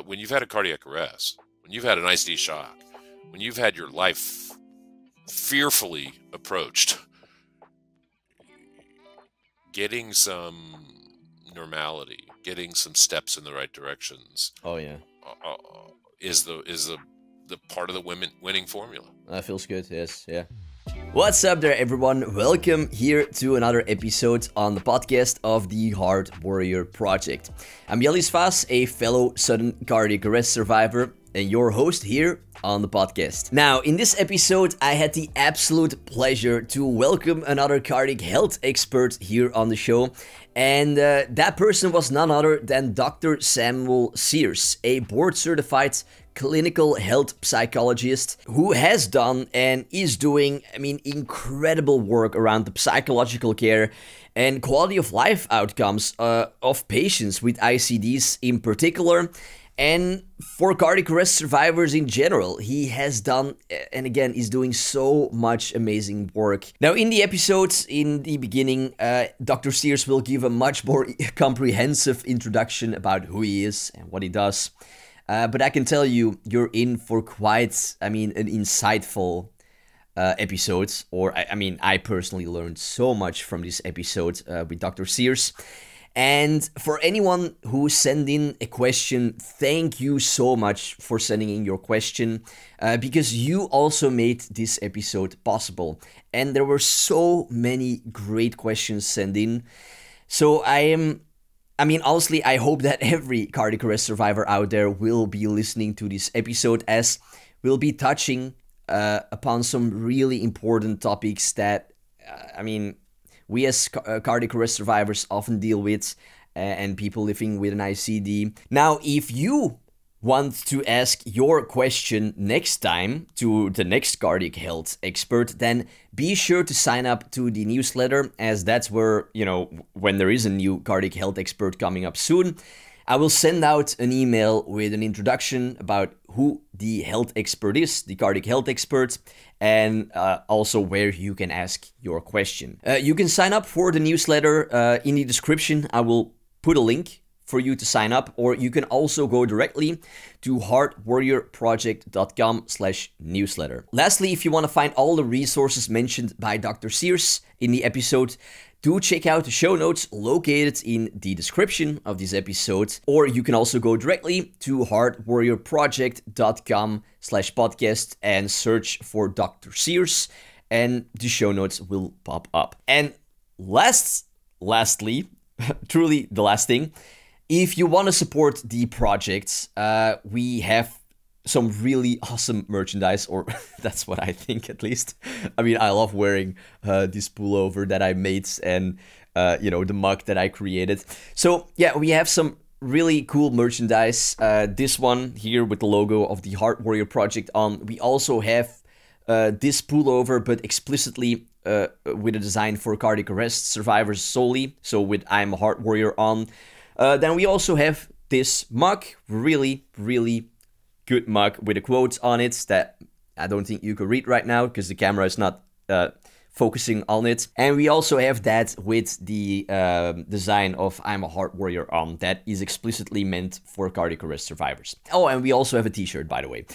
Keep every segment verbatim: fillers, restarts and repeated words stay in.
But when you've had a cardiac arrest, when you've had an I C D shock, when you've had your life fearfully approached, getting some normality, getting some steps in the right directions. Oh yeah, uh, is the is the the part of the women winning formula. That feels good. Yes. Yeah. What's up there, everyone? Welcome here to another episode on the podcast of the Heart Warrior Project. I'm Jellis Vaes, a fellow sudden cardiac arrest survivor, and your host here on the podcast. Now, in this episode, I had the absolute pleasure to welcome another cardiac health expert here on the show. And uh, that person was none other than Doctor Samuel Sears, a board-certified clinical health psychologist who has done and is doing, I mean, incredible work around the psychological care and quality of life outcomes uh, of patients with I C Ds in particular, and for cardiac arrest survivors in general. He has done, and again, is doing so much amazing work. Now, in the episodes, in the beginning, uh, Doctor Sears will give a much more comprehensive introduction about who he is and what he does. Uh, but I can tell you, you're in for quite, I mean, an insightful uh, episode. Or, I, I mean, I personally learned so much from this episode uh, with Doctor Sears. And for anyone who sent in a question, thank you so much for sending in your question, uh, because you also made this episode possible. And there were so many great questions sent in. So I am... I mean, honestly, I hope that every cardiac arrest survivor out there will be listening to this episode, as we'll be touching uh, upon some really important topics that, uh, I mean, we as ca uh, cardiac arrest survivors often deal with, uh, and people living with an I C D. Now, if you want to ask your question next time to the next cardiac health expert, then be sure to sign up to the newsletter, as that's where, you know, when there is a new cardiac health expert coming up soon, I will send out an email with an introduction about who the health expert is, the cardiac health expert, and uh, also where you can ask your question. Uh, you can sign up for the newsletter uh, in the description. I will put a link for you to sign up, or you can also go directly to heart warrior project dot com slash newsletter. Lastly, if you want to find all the resources mentioned by Doctor Sears in the episode, do check out the show notes located in the description of this episode, or you can also go directly to heart warrior project dot com slash podcast and search for Doctor Sears, and the show notes will pop up. And last, lastly, truly the last thing, if you want to support the project, uh, we have some really awesome merchandise, or that's what I think, at least. I mean, I love wearing uh, this pullover that I made, and, uh, you know, the mug that I created. So, yeah, we have some really cool merchandise. Uh, this one here with the logo of the Heart Warrior Project on. We also have uh, this pullover, but explicitly uh, with a design for cardiac arrest survivors solely. So with I'm a Heart Warrior on. Uh, then we also have this mug, really, really good mug with a quote on it that I don't think you can read right now because the camera is not uh, focusing on it. And we also have that with the uh, design of I'm a Heart Warrior on, that is explicitly meant for cardiac arrest survivors. Oh, and we also have a t-shirt, by the way.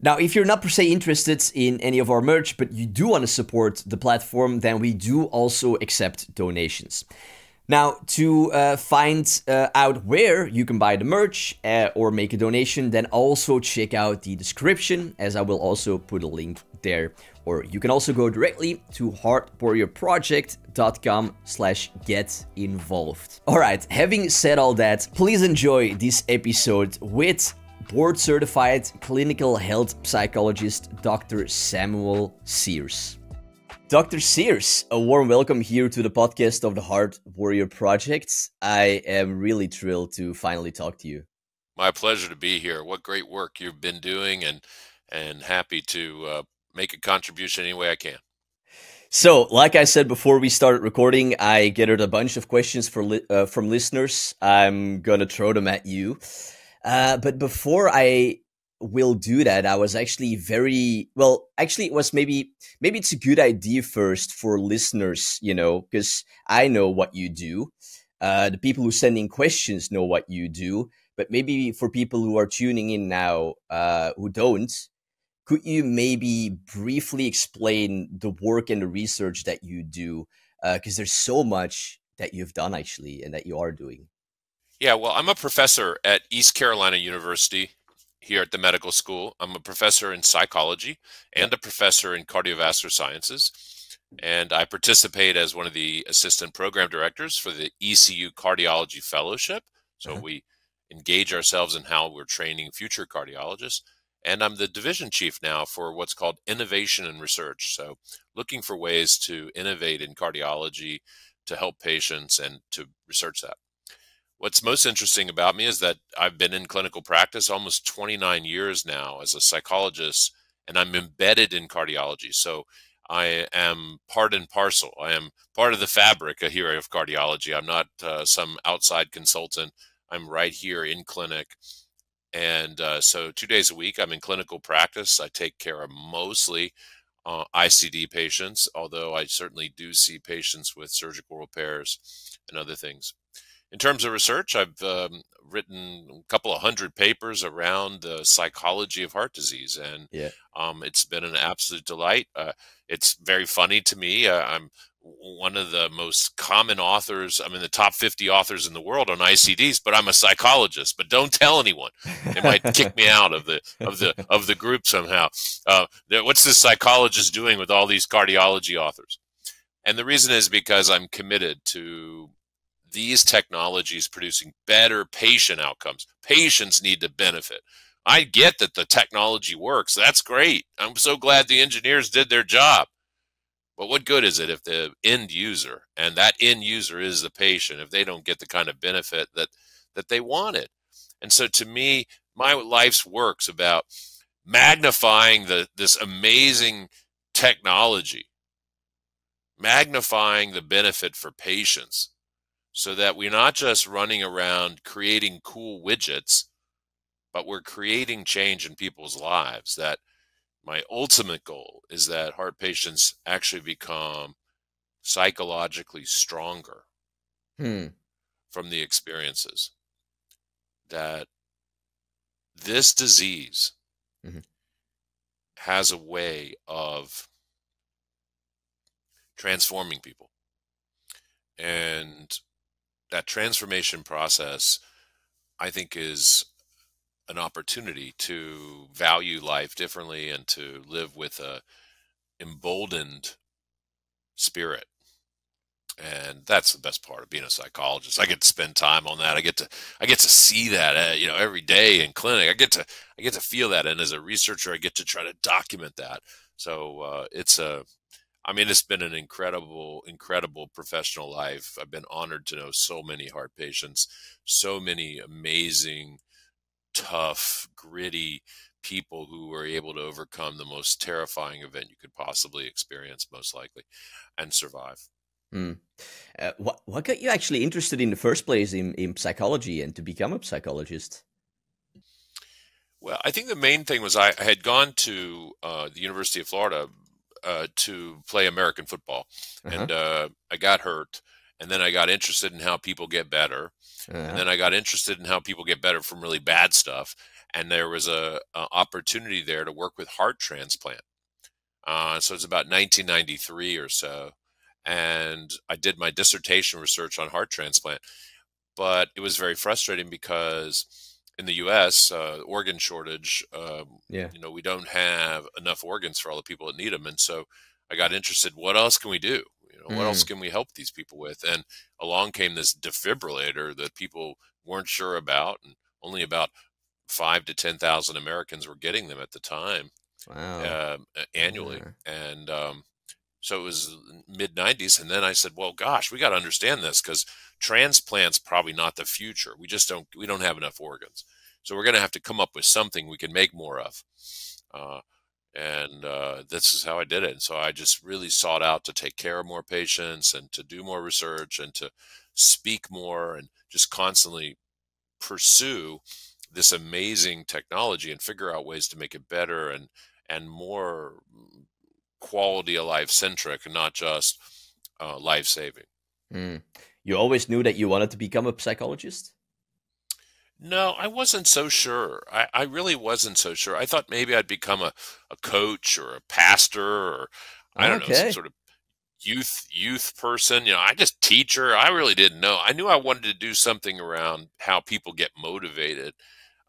Now, if you're not per se interested in any of our merch, but you do want to support the platform, then we do also accept donations. Now, to uh, find uh, out where you can buy the merch uh, or make a donation, then also check out the description, as I will also put a link there. Or you can also go directly to heart warrior project dot com slash get involved. All right, having said all that, please enjoy this episode with board-certified clinical health psychologist Doctor Samuel Sears. Doctor Sears, a warm welcome here to the podcast of the Heart Warrior Project. I am really thrilled to finally talk to you. My pleasure to be here. What great work you've been doing, and and happy to uh, make a contribution any way I can. So, like I said before we started recording, I gathered a bunch of questions for li uh, from listeners. I'm going to throw them at you. Uh, but before I... will do that, I was actually very well actually it was maybe maybe it's a good idea first for listeners, you know, because I know what you do, uh the people who send in questions know what you do, But maybe for people who are tuning in now uh, who don't, could you maybe briefly explain the work and the research that you do? Because uh, there's so much that you've done actually and that you are doing. Yeah, well, I'm a professor at East Carolina University here at the medical school. I'm a professor in psychology and a professor in cardiovascular sciences. And I participate as one of the assistant program directors for the E C U Cardiology Fellowship. So uh-huh. we engage ourselves in how we're training future cardiologists. And I'm the division chief now for what's called innovation and research. So looking for ways to innovate in cardiology to help patients and to research that. What's most interesting about me is that I've been in clinical practice almost twenty-nine years now as a psychologist, and I'm embedded in cardiology. So I am part and parcel. I am part of the fabric here of cardiology. I'm not uh, some outside consultant. I'm right here in clinic. And uh, so two days a week, I'm in clinical practice. I take care of mostly uh, I C D patients, although I certainly do see patients with surgical repairs and other things. In terms of research, I've um, written a couple of hundred papers around the psychology of heart disease, and yeah. um, it's been an absolute delight. Uh, it's very funny to me. Uh, I'm one of the most common authors. I'm in the top fifty authors in the world on I C Ds, but I'm a psychologist. But don't tell anyone; they might kick me out of the of the of the group somehow. Uh, what's this psychologist doing with all these cardiology authors? And the reason is because I'm committed to these technologies producing better patient outcomes. Patients need to benefit. I get that the technology works. That's great. I'm so glad the engineers did their job. But what good is it if the end user, and that end user is the patient, if they don't get the kind of benefit that, that they wanted? And so to me, my life's work's about magnifying the, this amazing technology, magnifying the benefit for patients, so that we're not just running around creating cool widgets, but we're creating change in people's lives. That my ultimate goal is that heart patients actually become psychologically stronger hmm. from the experiences. That this disease mm-hmm. has a way of transforming people. And that transformation process, I think, is an opportunity to value life differently and to live with a emboldened spirit. And that's the best part of being a psychologist. I get to spend time on that. I get to I get to see that uh, you know, every day in clinic. I get to I get to feel that, and as a researcher, I get to try to document that. So uh, it's a I mean, it's been an incredible, incredible professional life. I've been honored to know so many heart patients, so many amazing, tough, gritty people who were able to overcome the most terrifying event you could possibly experience, most likely, and survive. Mm. Uh, what, what got you actually interested in the first place in, in psychology and to become a psychologist? Well, I think the main thing was I, I had gone to uh, the University of Florida Uh, to play American football. Uh-huh. And uh, I got hurt. And then I got interested in how people get better. Uh-huh. And then I got interested in how people get better from really bad stuff. And there was a, a opportunity there to work with heart transplant. Uh, so it's about nineteen ninety-three or so. And I did my dissertation research on heart transplant, but it was very frustrating because in the U S, uh, organ shortage, um, yeah. you know, we don't have enough organs for all the people that need them. And so I got interested, what else can we do? You know, mm. What else can we help these people with? And along came this defibrillator that people weren't sure about, and only about five to ten thousand Americans were getting them at the time. Wow. uh, annually. Yeah. And um, so it was mid nineties. And then I said, well, gosh, we got to understand this, because transplant's probably not the future. We just don't, we don't have enough organs. So we're going to have to come up with something we can make more of. Uh, and uh, this is how I did it. And so I just really sought out to take care of more patients and to do more research and to speak more and just constantly pursue this amazing technology and figure out ways to make it better and, and more quality of life centric and not just uh, life saving. Mm. You always knew that you wanted to become a psychologist? No, I wasn't so sure. I, I really wasn't so sure. I thought maybe I'd become a, a coach or a pastor or I don't know, some Okay. sort of youth youth person. You know, I just teacher. I really didn't know. I knew I wanted to do something around how people get motivated.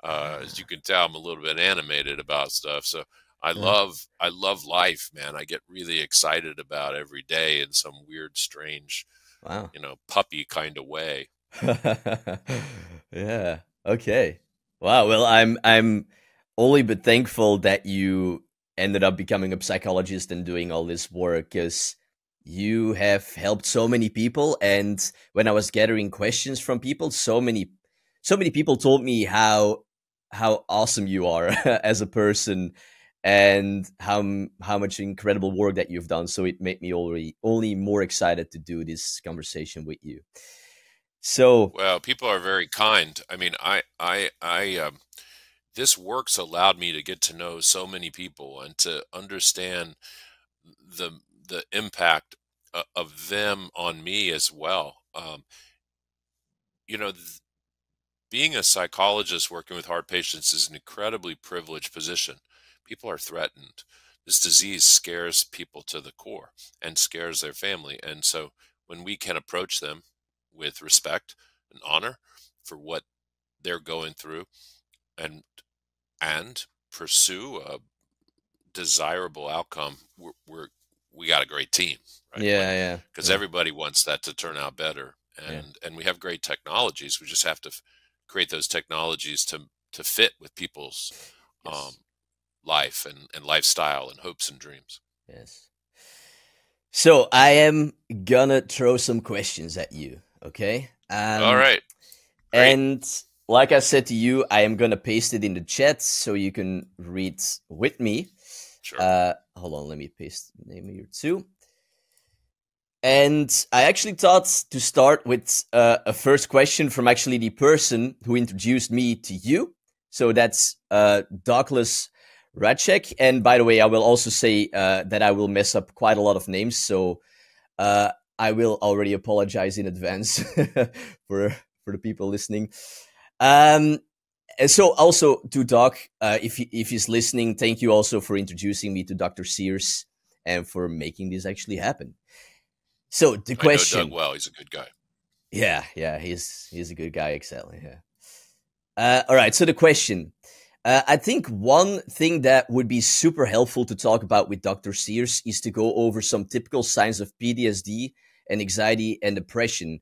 Uh, as you can tell, I'm a little bit animated about stuff. So I love I love life, man. I get really excited about every day in some weird, strange, wow. you know, puppy kind of way. Yeah. Okay. Wow. Well, I'm I'm only but thankful that you ended up becoming a psychologist and doing all this work, because you have helped so many people. And when I was gathering questions from people, so many so many people told me how how awesome you are as a person and how how much incredible work that you've done. So it made me already only more excited to do this conversation with you. So well, people are very kind. I mean, I I I um this work's allowed me to get to know so many people and to understand the the impact of them on me as well. Um, you know, being a psychologist working with heart patients is an incredibly privileged position. People are threatened. This disease scares people to the core and scares their family. And so when we can approach them with respect and honor for what they're going through and and pursue a desirable outcome, we're, we're we got a great team, right? Yeah, like, yeah. Because yeah. everybody wants that to turn out better, and yeah. and we have great technologies. We just have to f create those technologies to to fit with people's yes. um, life and and lifestyle and hopes and dreams. Yes. So I am gonna throw some questions at you. Okay. Um, All right. Great. And like I said to you, I am going to paste it in the chat so you can read with me. Sure. Uh, hold on, let me paste the name here too. And I actually thought to start with uh, a first question from actually the person who introduced me to you. So that's uh, Douglas Raczek. And by the way, I will also say uh, that I will mess up quite a lot of names. So uh, I will already apologize in advance for, for the people listening. Um, and so also to Doc, uh, if he, if he's listening, thank you also for introducing me to Doctor Sears and for making this actually happen. So the I question, know Doug well, he's a good guy. Yeah. Yeah. He's, he's a good guy. Exactly. Yeah. Uh, all right. So the question, uh, I think one thing that would be super helpful to talk about with Doctor Sears is to go over some typical signs of P T S D and anxiety and depression.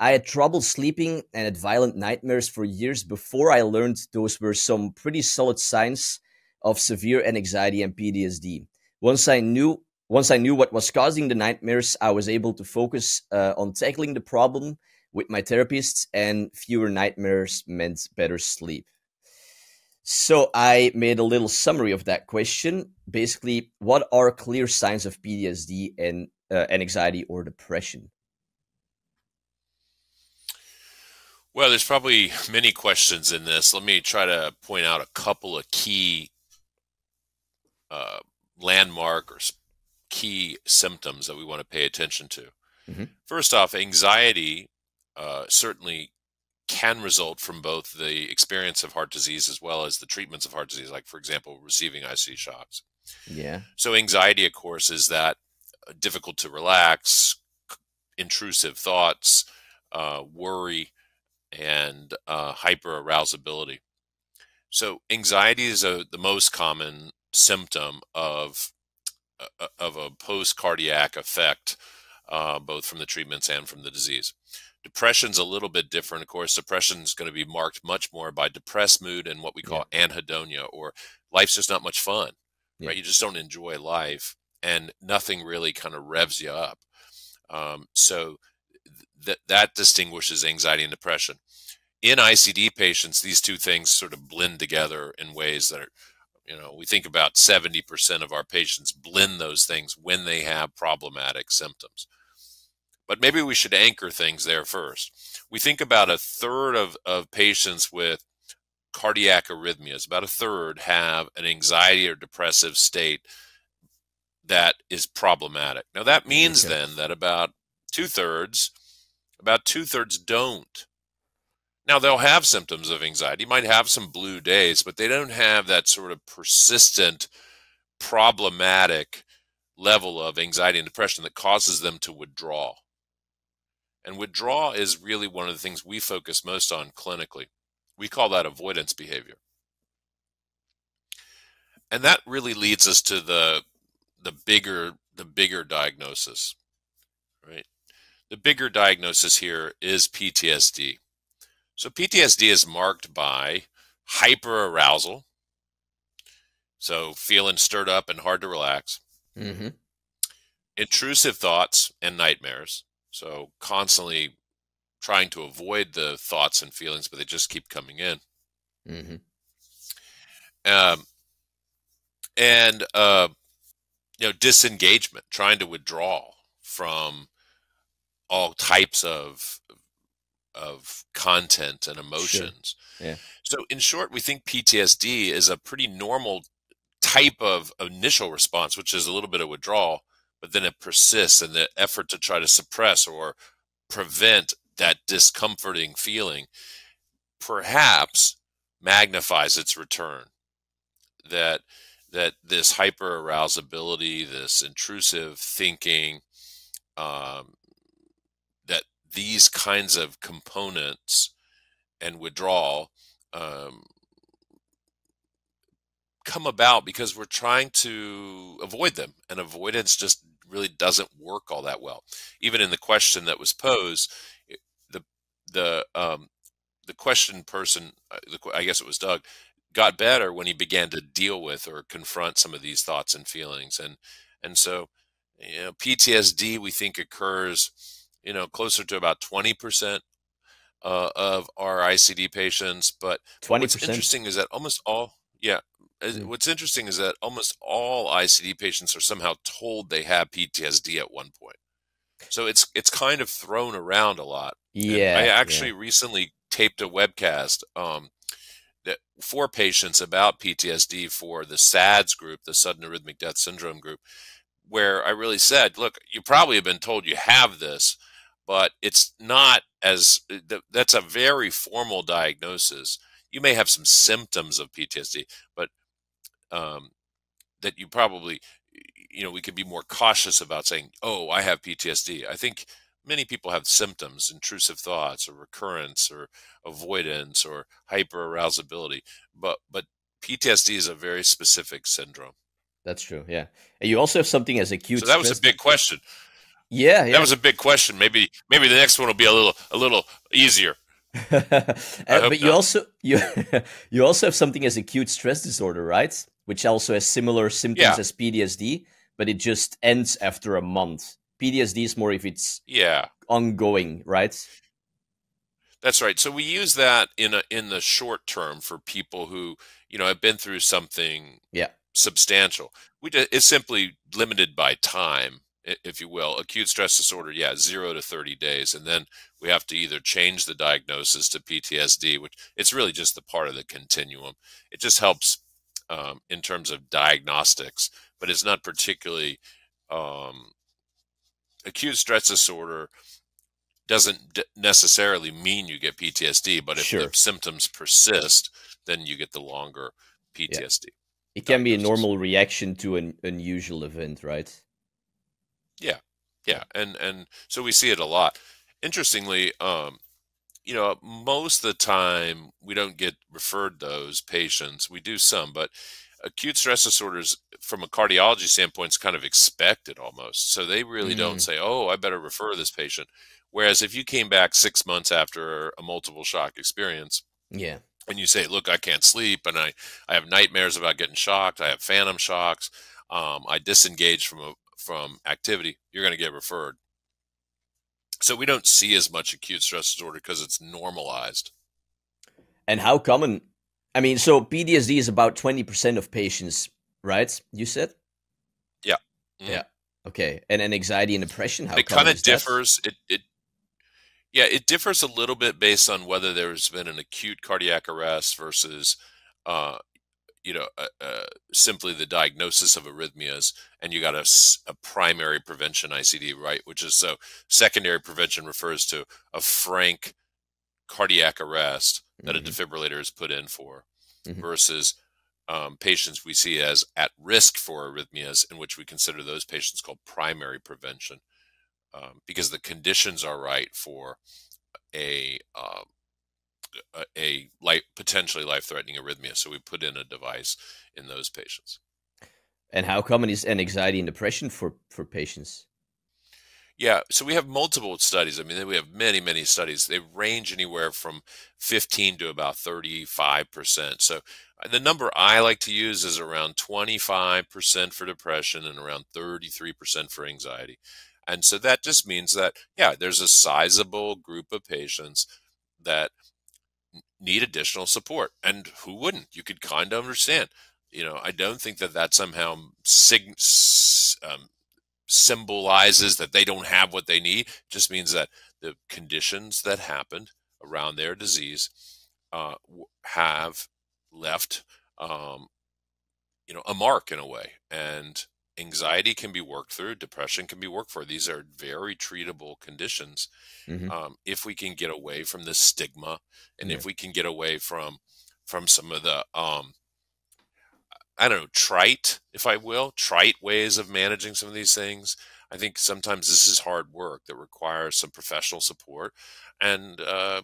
I had trouble sleeping and had violent nightmares for years before I learned those were some pretty solid signs of severe anxiety and P T S D. Once I knew, once I knew what was causing the nightmares, I was able to focus uh, on tackling the problem with my therapists, and fewer nightmares meant better sleep. So I made a little summary of that question. Basically, what are clear signs of P T S D and uh, anxiety or depression? Well, there's probably many questions in this. Let me try to point out a couple of key uh, landmark or key symptoms that we want to pay attention to. Mm-hmm. First off, anxiety uh, certainly can result from both the experience of heart disease as well as the treatments of heart disease, like, for example, receiving I C D shocks. Yeah. So anxiety, of course, is that difficult to relax, intrusive thoughts, uh, worry, and uh, hyperarousability. So anxiety is a, the most common symptom of, uh, of a post-cardiac effect, uh, both from the treatments and from the disease. Depression's a little bit different. Of course, depression is going to be marked much more by depressed mood and what we call yeah. anhedonia, or life's just not much fun, yeah. right? You just don't enjoy life, and nothing really kind of revs you up. Um, so That, that distinguishes anxiety and depression. In I C D patients, these two things sort of blend together in ways that are, you know, we think about seventy percent of our patients blend those things when they have problematic symptoms. But maybe we should anchor things there first. We think about a third of, of patients with cardiac arrhythmias, about a third have an anxiety or depressive state that is problematic. Now that means okay. then that about two thirds About two thirds don't. Now, they'll have symptoms of anxiety, might have some blue days, but they don't have that sort of persistent, problematic level of anxiety and depression that causes them to withdraw. And withdrawal is really one of the things we focus most on clinically. We call that avoidance behavior. And that really leads us to the the bigger the bigger diagnosis, right? The bigger diagnosis here is P T S D. So P T S D is marked by hyperarousal, so feeling stirred up and hard to relax, mm-hmm. intrusive thoughts and nightmares, so constantly trying to avoid the thoughts and feelings, but they just keep coming in. Mm-hmm. Um, and, uh, you know, disengagement, trying to withdraw from all types of of content and emotions. Sure. Yeah. So in short, we think P T S D is a pretty normal type of initial response, which is a little bit of withdrawal, but then it persists in the effort to try to suppress or prevent that discomforting feeling, perhaps magnifies its return. That that this hyperarousability, this intrusive thinking, um, that these kinds of components and withdrawal um, come about because we're trying to avoid them, and avoidance just really doesn't work all that well. Even in the question that was posed, the the um, the question person, I guess it was Doug, got better when he began to deal with or confront some of these thoughts and feelings. And, and so, you know, P T S D, we think, occurs, you know, closer to about twenty percent uh, of our I C D patients. But twenty percent. What's interesting is that almost all, yeah. Mm. What's interesting is that almost all I C D patients are somehow told they have P T S D at one point. So it's, it's kind of thrown around a lot. Yeah. And I actually yeah. recently taped a webcast, um, that for patients about P T S D for the SADS group, the Sudden Arrhythmic Death Syndrome group, where I really said, look, you probably have been told you have this, but it's not as, that's a very formal diagnosis. You may have some symptoms of P T S D, but um, that you probably, you know, we could be more cautious about saying, oh, I have P T S D. I think many people have symptoms, intrusive thoughts or recurrence or avoidance or hyperarousability, but but P T S D is a very specific syndrome. That's true, yeah. And you also have something as acute. So that was a big question. Yeah, yeah. That was a big question. Maybe maybe the next one will be a little a little easier. uh, but you not. also you you also have something as acute stress disorder, right? Which also has similar symptoms yeah. as P T S D, but it just ends after a month. P T S D is more if it's yeah ongoing, right? That's right. So we use that in a in the short term for people who, you know, have been through something yeah substantial. We do, it's simply limited by time, if you will. Acute stress disorder, yeah, zero to thirty days, and then we have to either change the diagnosis to P T S D, which it's really just the part of the continuum. It just helps um, in terms of diagnostics, but it's not particularly. Um, Acute stress disorder doesn't necessarily mean you get P T S D, but if sure. the symptoms persist, then you get the longer P T S D. Yeah. It can be a normal reaction to an unusual event, right? Yeah, yeah, and and so we see it a lot. Interestingly, um, you know, most of the time we don't get referred those patients. We do some, but acute stress disorders, from a cardiology standpoint, is kind of expected almost. So they really mm. don't say, oh, I better refer this patient. Whereas if you came back six months after a multiple shock experience yeah, and you say, look, I can't sleep and I, I have nightmares about getting shocked, I have phantom shocks, um, I disengage from, a, from activity, you're going to get referred. So we don't see as much acute stress disorder because it's normalized. And how common... I mean, so P T S D is about twenty percent of patients, right? You said? Yeah. Mm-hmm. Yeah. Okay. And, and anxiety and depression, how it kind of differs. It, it, yeah, it differs a little bit based on whether there's been an acute cardiac arrest versus, uh, you know, uh, uh, simply the diagnosis of arrhythmias, and you got a, a primary prevention I C D, right? Which is so secondary prevention refers to a frank cardiac arrest that mm-hmm. a defibrillator is put in for mm-hmm. versus um, patients we see as at risk for arrhythmias, in which we consider those patients called primary prevention, um, because the conditions are right for a um, a life, potentially life-threatening arrhythmia. So we put in a device in those patients. And how common is anxiety and depression for, for patients? Yeah, so we have multiple studies. I mean, we have many, many studies. They range anywhere from fifteen to about thirty-five percent. So the number I like to use is around twenty-five percent for depression and around thirty-three percent for anxiety. And so that just means that, yeah, there's a sizable group of patients that need additional support, and who wouldn't? You could kind of understand. You know, I don't think that that somehow sig um, symbolizes that they don't have what they need. It just means that the conditions that happened around their disease uh, have left, um, you know, a mark in a way. And anxiety can be worked through. Depression can be worked for. These are very treatable conditions. Mm-hmm. um, if we can get away from the stigma, and yeah. if we can get away from from some of the, um, I don't know, trite, if I will, trite ways of managing some of these things. I think sometimes this is hard work that requires some professional support, and uh,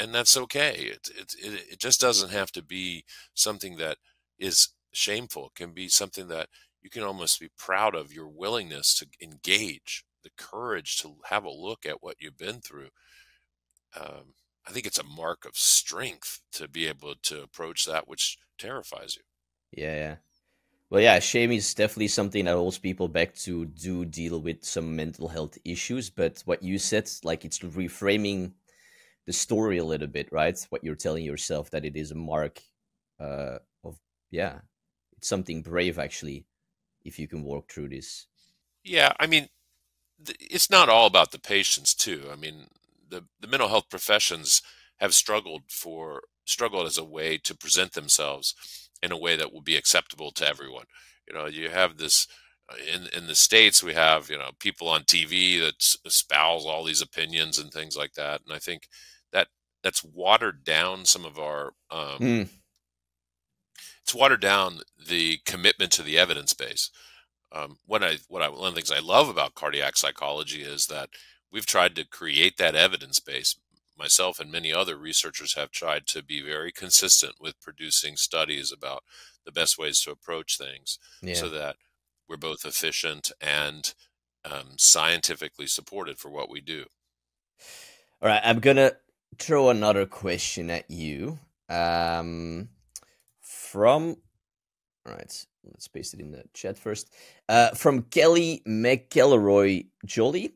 and that's okay. It, it, it, it just doesn't have to be something that is shameful. It can be something that you can almost be proud of, your willingness to engage, the courage to have a look at what you've been through. Um, I think it's a mark of strength to be able to approach that which terrifies you. Yeah, yeah. Well, yeah, shame is definitely something that holds people back to do deal with some mental health issues. But what you said, like, it's reframing the story a little bit, right? What you're telling yourself, that it is a mark uh, of, yeah, it's something brave, actually. If you can walk through this. Yeah, I mean, it's not all about the patients too. I mean, the, the mental health professions have struggled for struggled as a way to present themselves in a way that will be acceptable to everyone. You know, you have this in in the States, we have, you know, people on T V that espouse all these opinions and things like that, and I think that that's watered down some of our um mm. It's watered down the commitment to the evidence base. Um, what I, what I, one of the things I love about cardiac psychology is that we've tried to create that evidence base. Myself and many other researchers have tried to be very consistent with producing studies about the best ways to approach things, yeah. so that we're both efficient and um, scientifically supported for what we do. All right, I'm gonna throw another question at you. Um... From, all right, let's paste it in the chat first. Uh, from Kelly McElroy Jolly.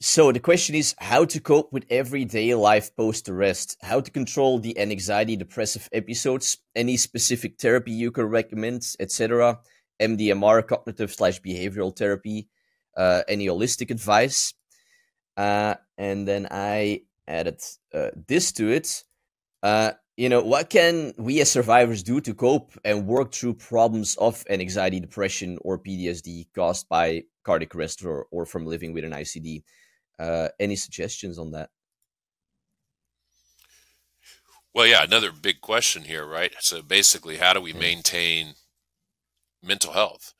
So the question is how to cope with everyday life post-arrest, how to control the anxiety, depressive episodes, any specific therapy you can recommend, et cetera. M D M R, cognitive slash behavioral therapy, uh, any holistic advice. Uh, and then I added uh, this to it. Uh, You know, what can we as survivors do to cope and work through problems of anxiety, depression, or P T S D caused by cardiac arrest or, or from living with an I C D? Uh, any suggestions on that? Well, yeah, another big question here, right? So basically, how do we maintain mental health?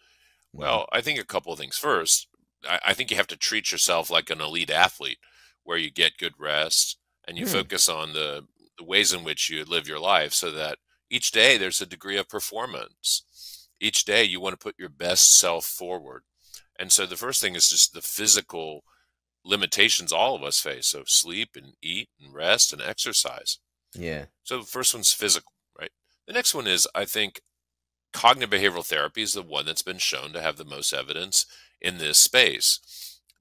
Well, I think a couple of things. First, I, I think you have to treat yourself like an elite athlete, where you get good rest and you hmm. focus on the the ways in which you live your life, so that each day there's a degree of performance. Each day you want to put your best self forward. And so the first thing is just the physical limitations all of us face. So sleep and eat and rest and exercise. Yeah. So the first one's physical, right? The next one is, I think, cognitive behavioral therapy is the one that's been shown to have the most evidence in this space.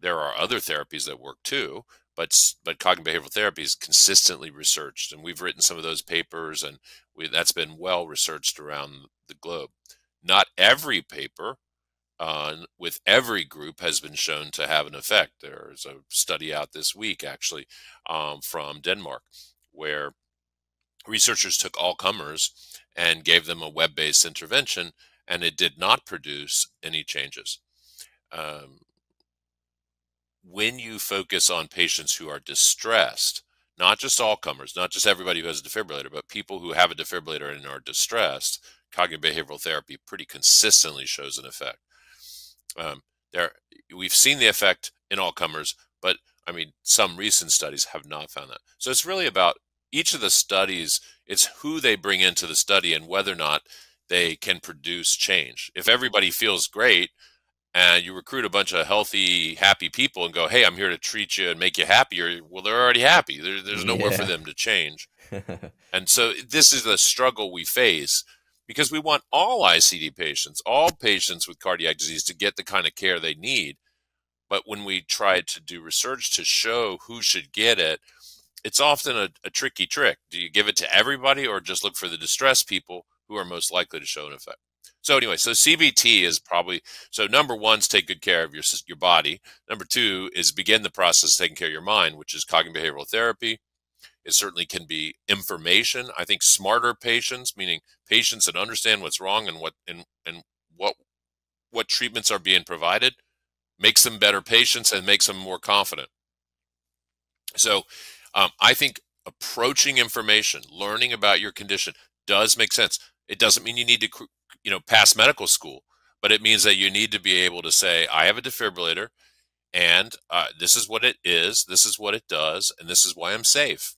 There are other therapies that work too, But, but cognitive behavioral therapy is consistently researched, and we've written some of those papers, and we, that's been well researched around the globe. Not every paper uh, with every group has been shown to have an effect. There's a study out this week, actually, um, from Denmark, where researchers took all comers and gave them a web-based intervention, and it did not produce any changes. Um, When you focus on patients who are distressed, not just all comers, not just everybody who has a defibrillator, but people who have a defibrillator and are distressed, cognitive behavioral therapy pretty consistently shows an effect. Um, there, we've seen the effect in all comers, but I mean, some recent studies have not found that. So it's really about each of the studies, it's who they bring into the study and whether or not they can produce change. If everybody feels great and you recruit a bunch of healthy, happy people and go, hey, I'm here to treat you and make you happier, well, they're already happy. There, there's nowhere yeah. for them to change. And so this is the struggle we face, because we want all I C D patients, all patients with cardiac disease, to get the kind of care they need. But when we try to do research to show who should get it, it's often a, a tricky trick. Do you give it to everybody or just look for the distressed people who are most likely to show an effect? So anyway, so C B T is probably, so number one is take good care of your, your body. Number two is begin the process of taking care of your mind, which is cognitive behavioral therapy. It certainly can be information. I think smarter patients, meaning patients that understand what's wrong and what and, and what what treatments are being provided, makes them better patients and makes them more confident. So um, I think approaching information, learning about your condition, does make sense. It doesn't mean you need to you know pass medical school, but it means that you need to be able to say, I have a defibrillator, and uh, this is what it is, this is what it does, and this is why I'm safe.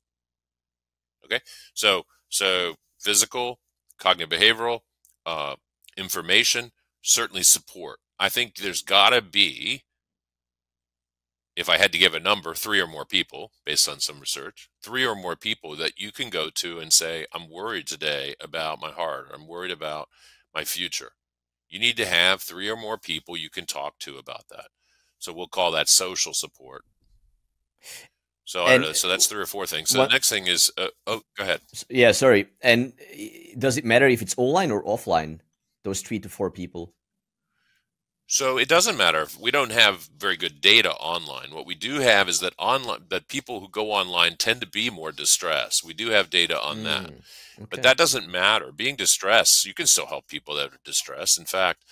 Okay, so so physical, cognitive behavioral, uh, information, certainly support. I think there's got to be, if I had to give a number, three or more people, based on some research, three or more people that you can go to and say, I'm worried today about my heart, or I'm worried about my future. You need to have three or more people you can talk to about that. So we'll call that social support. So I don't know. So that's three or four things. So what, the next thing is, uh, oh, go ahead. Yeah, sorry. And does it matter if it's online or offline, those three to four people? So it doesn't matter. We don't have very good data online. What we do have is that online, that people who go online tend to be more distressed. We do have data on mm, that, okay. But that doesn't matter. Being distressed, you can still help people that are distressed. In fact,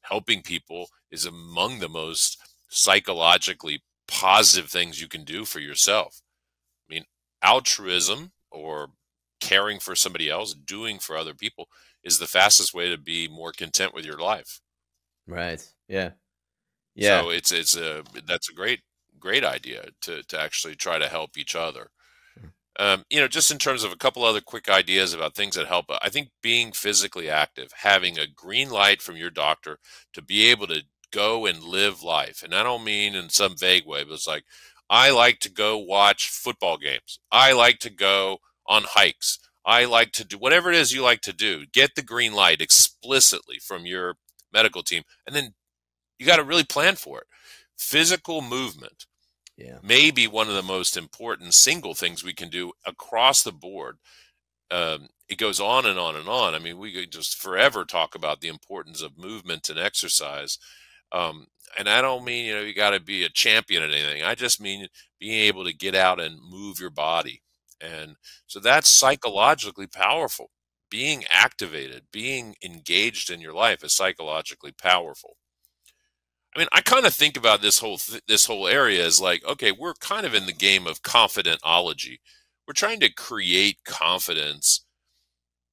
helping people is among the most psychologically positive things you can do for yourself. I mean, altruism, or caring for somebody else, doing for other people, is the fastest way to be more content with your life. Right. Yeah. Yeah. So it's, it's a, that's a great, great idea to, to actually try to help each other. Um, you know, just in terms of a couple other quick ideas about things that help, I think being physically active, having a green light from your doctor to be able to go and live life. And I don't mean in some vague way, but it's like, I like to go watch football games. I like to go on hikes. I like to do whatever it is you like to do. Get the green light explicitly from your medical team. And then you got to really plan for it. Physical movement yeah. may be one of the most important single things we can do across the board. Um, it goes on and on and on. I mean, we could just forever talk about the importance of movement and exercise. Um, and I don't mean, you know, you got to be a champion at anything. I just mean being able to get out and move your body. And so that's psychologically powerful. Being activated, being engaged in your life is psychologically powerful. I mean, I kind of think about this whole, th this whole area as like, okay, we're kind of in the game of confidentology. We're trying to create confidence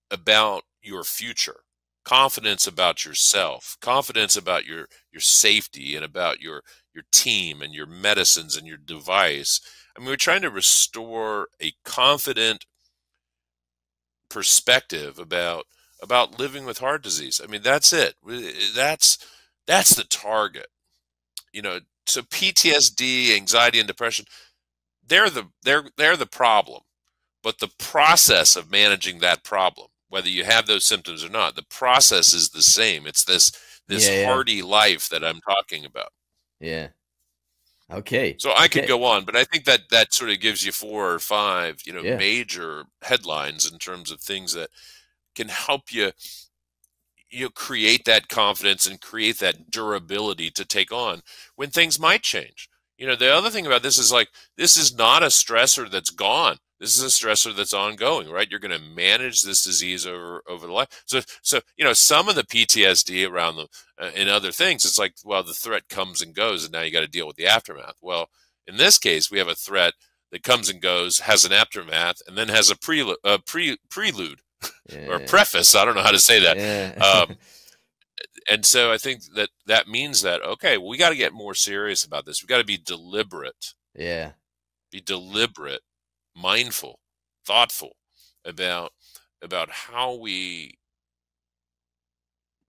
about your future. Confidence about yourself, confidence about your your safety and about your your team and your medicines and your device. I mean, we're trying to restore a confident perspective about about living with heart disease. I mean, that's it. That's that's the target. You know, so P T S D, anxiety, and depression, they're the they're they're the problem, but the process of managing that problem, whether you have those symptoms or not, the process is the same. It's this this yeah, yeah. hardy life that I'm talking about. Yeah. Okay. So I okay. could go on, but I think that that sort of gives you four or five, you know, yeah. major headlines in terms of things that can help you, you know, create that confidence and create that durability to take on when things might change. You know, the other thing about this is like, this is not a stressor that's gone. This is a stressor that's ongoing, right? You're going to manage this disease over over the life. So, so you know, some of the P T S D around the uh, and other things, it's like, well, the threat comes and goes, and now you got to deal with the aftermath. Well, in this case, we have a threat that comes and goes, has an aftermath, and then has a prelude, a pre prelude yeah. or preface. I don't know how to say that. Yeah. um, and so I think that that means that, okay, well, we got to get more serious about this. We got to be deliberate. Yeah. Be deliberate, mindful, thoughtful about, about how we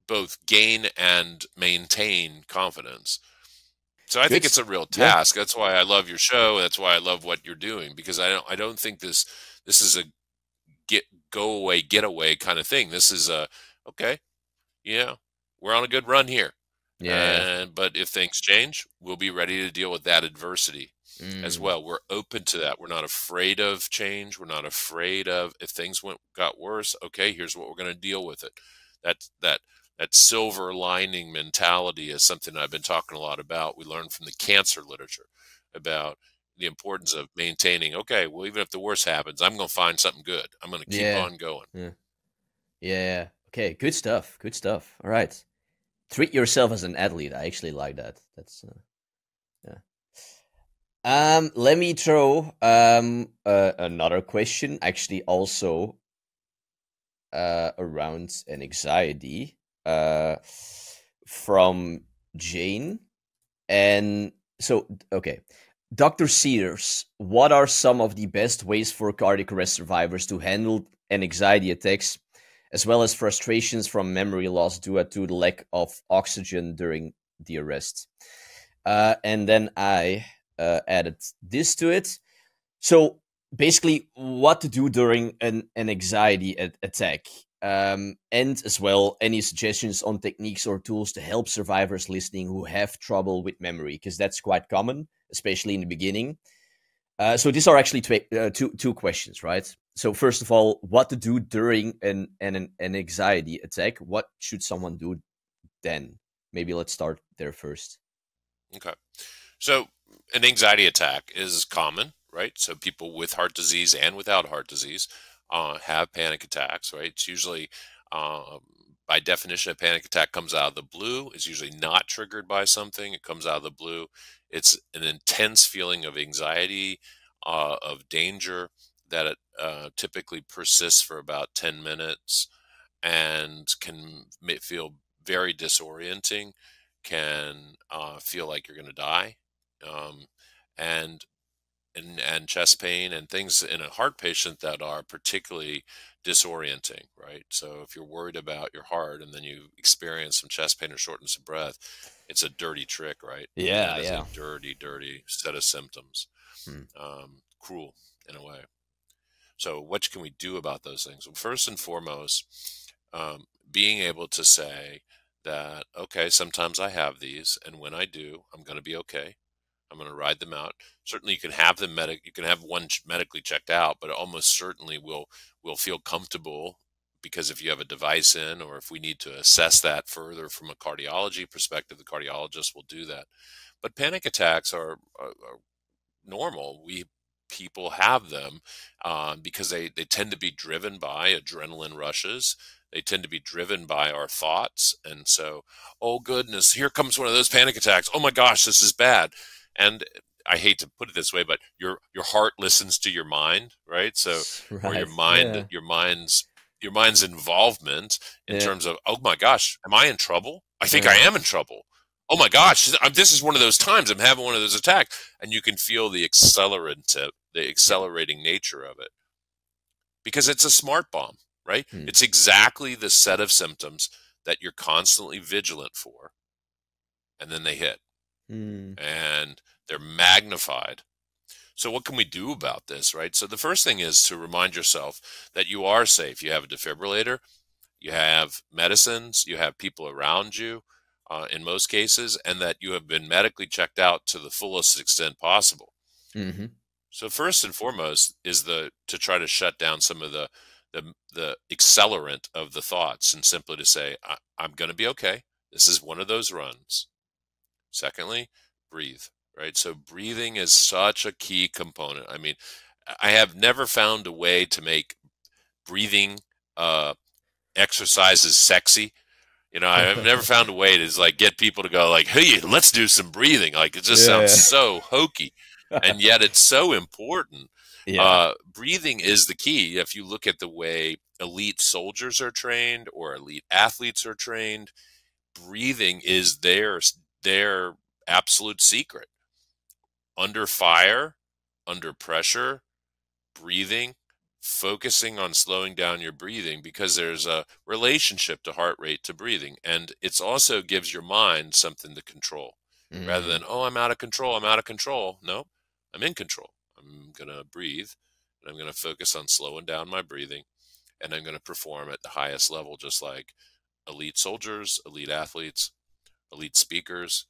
both gain and maintain confidence. So I Good. think it's a real task. Yeah. That's why I love your show. That's why I love what you're doing, because I don't, I don't think this, this is a get go away, get away kind of thing. This is a, okay, yeah, we're on a good run here. Yeah. And, but if things change, we'll be ready to deal with that adversity mm. as well. We're open to that. We're not afraid of change. We're not afraid of, if things went, got worse, okay, here's what we're going to deal with it. That's that. That silver lining mentality is something I've been talking a lot about. We learned from the cancer literature about the importance of maintaining, okay, well, even if the worst happens, I'm going to find something good. I'm going to keep yeah. on going. Yeah. yeah. Okay. Good stuff. Good stuff. All right. Treat yourself as an athlete. I actually like that. That's, uh, yeah. Um, let me throw um, uh, another question, actually also uh, around an anxiety. Uh, from Jane. And so, okay. Doctor Sears, what are some of the best ways for cardiac arrest survivors to handle anxiety attacks, as well as frustrations from memory loss due to the lack of oxygen during the arrest? Uh, and then I uh, added this to it. So basically what to do during an, an anxiety at attack. Um, and as well, any suggestions on techniques or tools to help survivors listening who have trouble with memory, because that's quite common, especially in the beginning. Uh, so these are actually two, uh, two, two questions, right? So first of all, what to do during an, an, an anxiety attack? What should someone do then? Maybe let's start there first. Okay. So an anxiety attack is common, right? So people with heart disease and without heart disease Uh, have panic attacks, right? It's usually, uh, by definition, a panic attack comes out of the blue. It's usually not triggered by something. It comes out of the blue. It's an intense feeling of anxiety, uh, of danger that it, uh, typically persists for about ten minutes and can feel very disorienting, can uh, feel like you're going to die, um, and And, and chest pain and things in a heart patient that are particularly disorienting, right? So if you're worried about your heart and then you experience some chest pain or shortness of breath, it's a dirty trick, right? Yeah, it's yeah. a dirty, dirty set of symptoms. Hmm. Um, cruel in a way. So what can we do about those things? Well, first and foremost, um, being able to say that, okay, sometimes I have these, and when I do, I'm going to be okay. I'm going to ride them out. Certainly, you can have them medic. You can have one medically checked out, but it almost certainly will will feel comfortable, because if you have a device in, or if we need to assess that further from a cardiology perspective, the cardiologist will do that. But panic attacks are, are, are normal. We people have them um, because they they tend to be driven by adrenaline rushes. They tend to be driven by our thoughts, and so, oh goodness, here comes one of those panic attacks. Oh my gosh, this is bad. And I hate to put it this way, but your your heart listens to your mind, right? So, right. or your mind, yeah. your mind's your mind's involvement in yeah. terms of, oh my gosh, am I in trouble? I think yeah. I am in trouble. Oh my gosh, this is one of those times I'm having one of those attacks, and you can feel the accelerant, the accelerating nature of it, because it's a smart bomb, right? Hmm. It's exactly the set of symptoms that you're constantly vigilant for, and then they hit. Mm. And they're magnified. So what can we do about this, right? So the first thing is to remind yourself that you are safe. You have a defibrillator, you have medicines, you have people around you uh, in most cases, and that you have been medically checked out to the fullest extent possible. Mm-hmm. So first and foremost is the to try to shut down some of the the, the accelerant of the thoughts, and simply to say, I, I'm going to be okay. This is one of those runs. Secondly, breathe, right? So breathing is such a key component. I mean, I have never found a way to make breathing uh, exercises sexy. You know, I've never found a way to like get people to go like, hey, let's do some breathing. Like it just yeah. sounds so hokey. and yet it's so important. Yeah. Uh, breathing is the key. If you look at the way elite soldiers are trained or elite athletes are trained, breathing is their, their absolute secret. Under fire, under pressure, breathing, focusing on slowing down your breathing, because there's a relationship to heart rate to breathing. And it's also gives your mind something to control, mm-hmm. rather than, oh, I'm out of control, I'm out of control. No, I'm in control. I'm going to breathe, and I'm going to focus on slowing down my breathing, and I'm going to perform at the highest level, just like elite soldiers, elite athletes, elite speakers,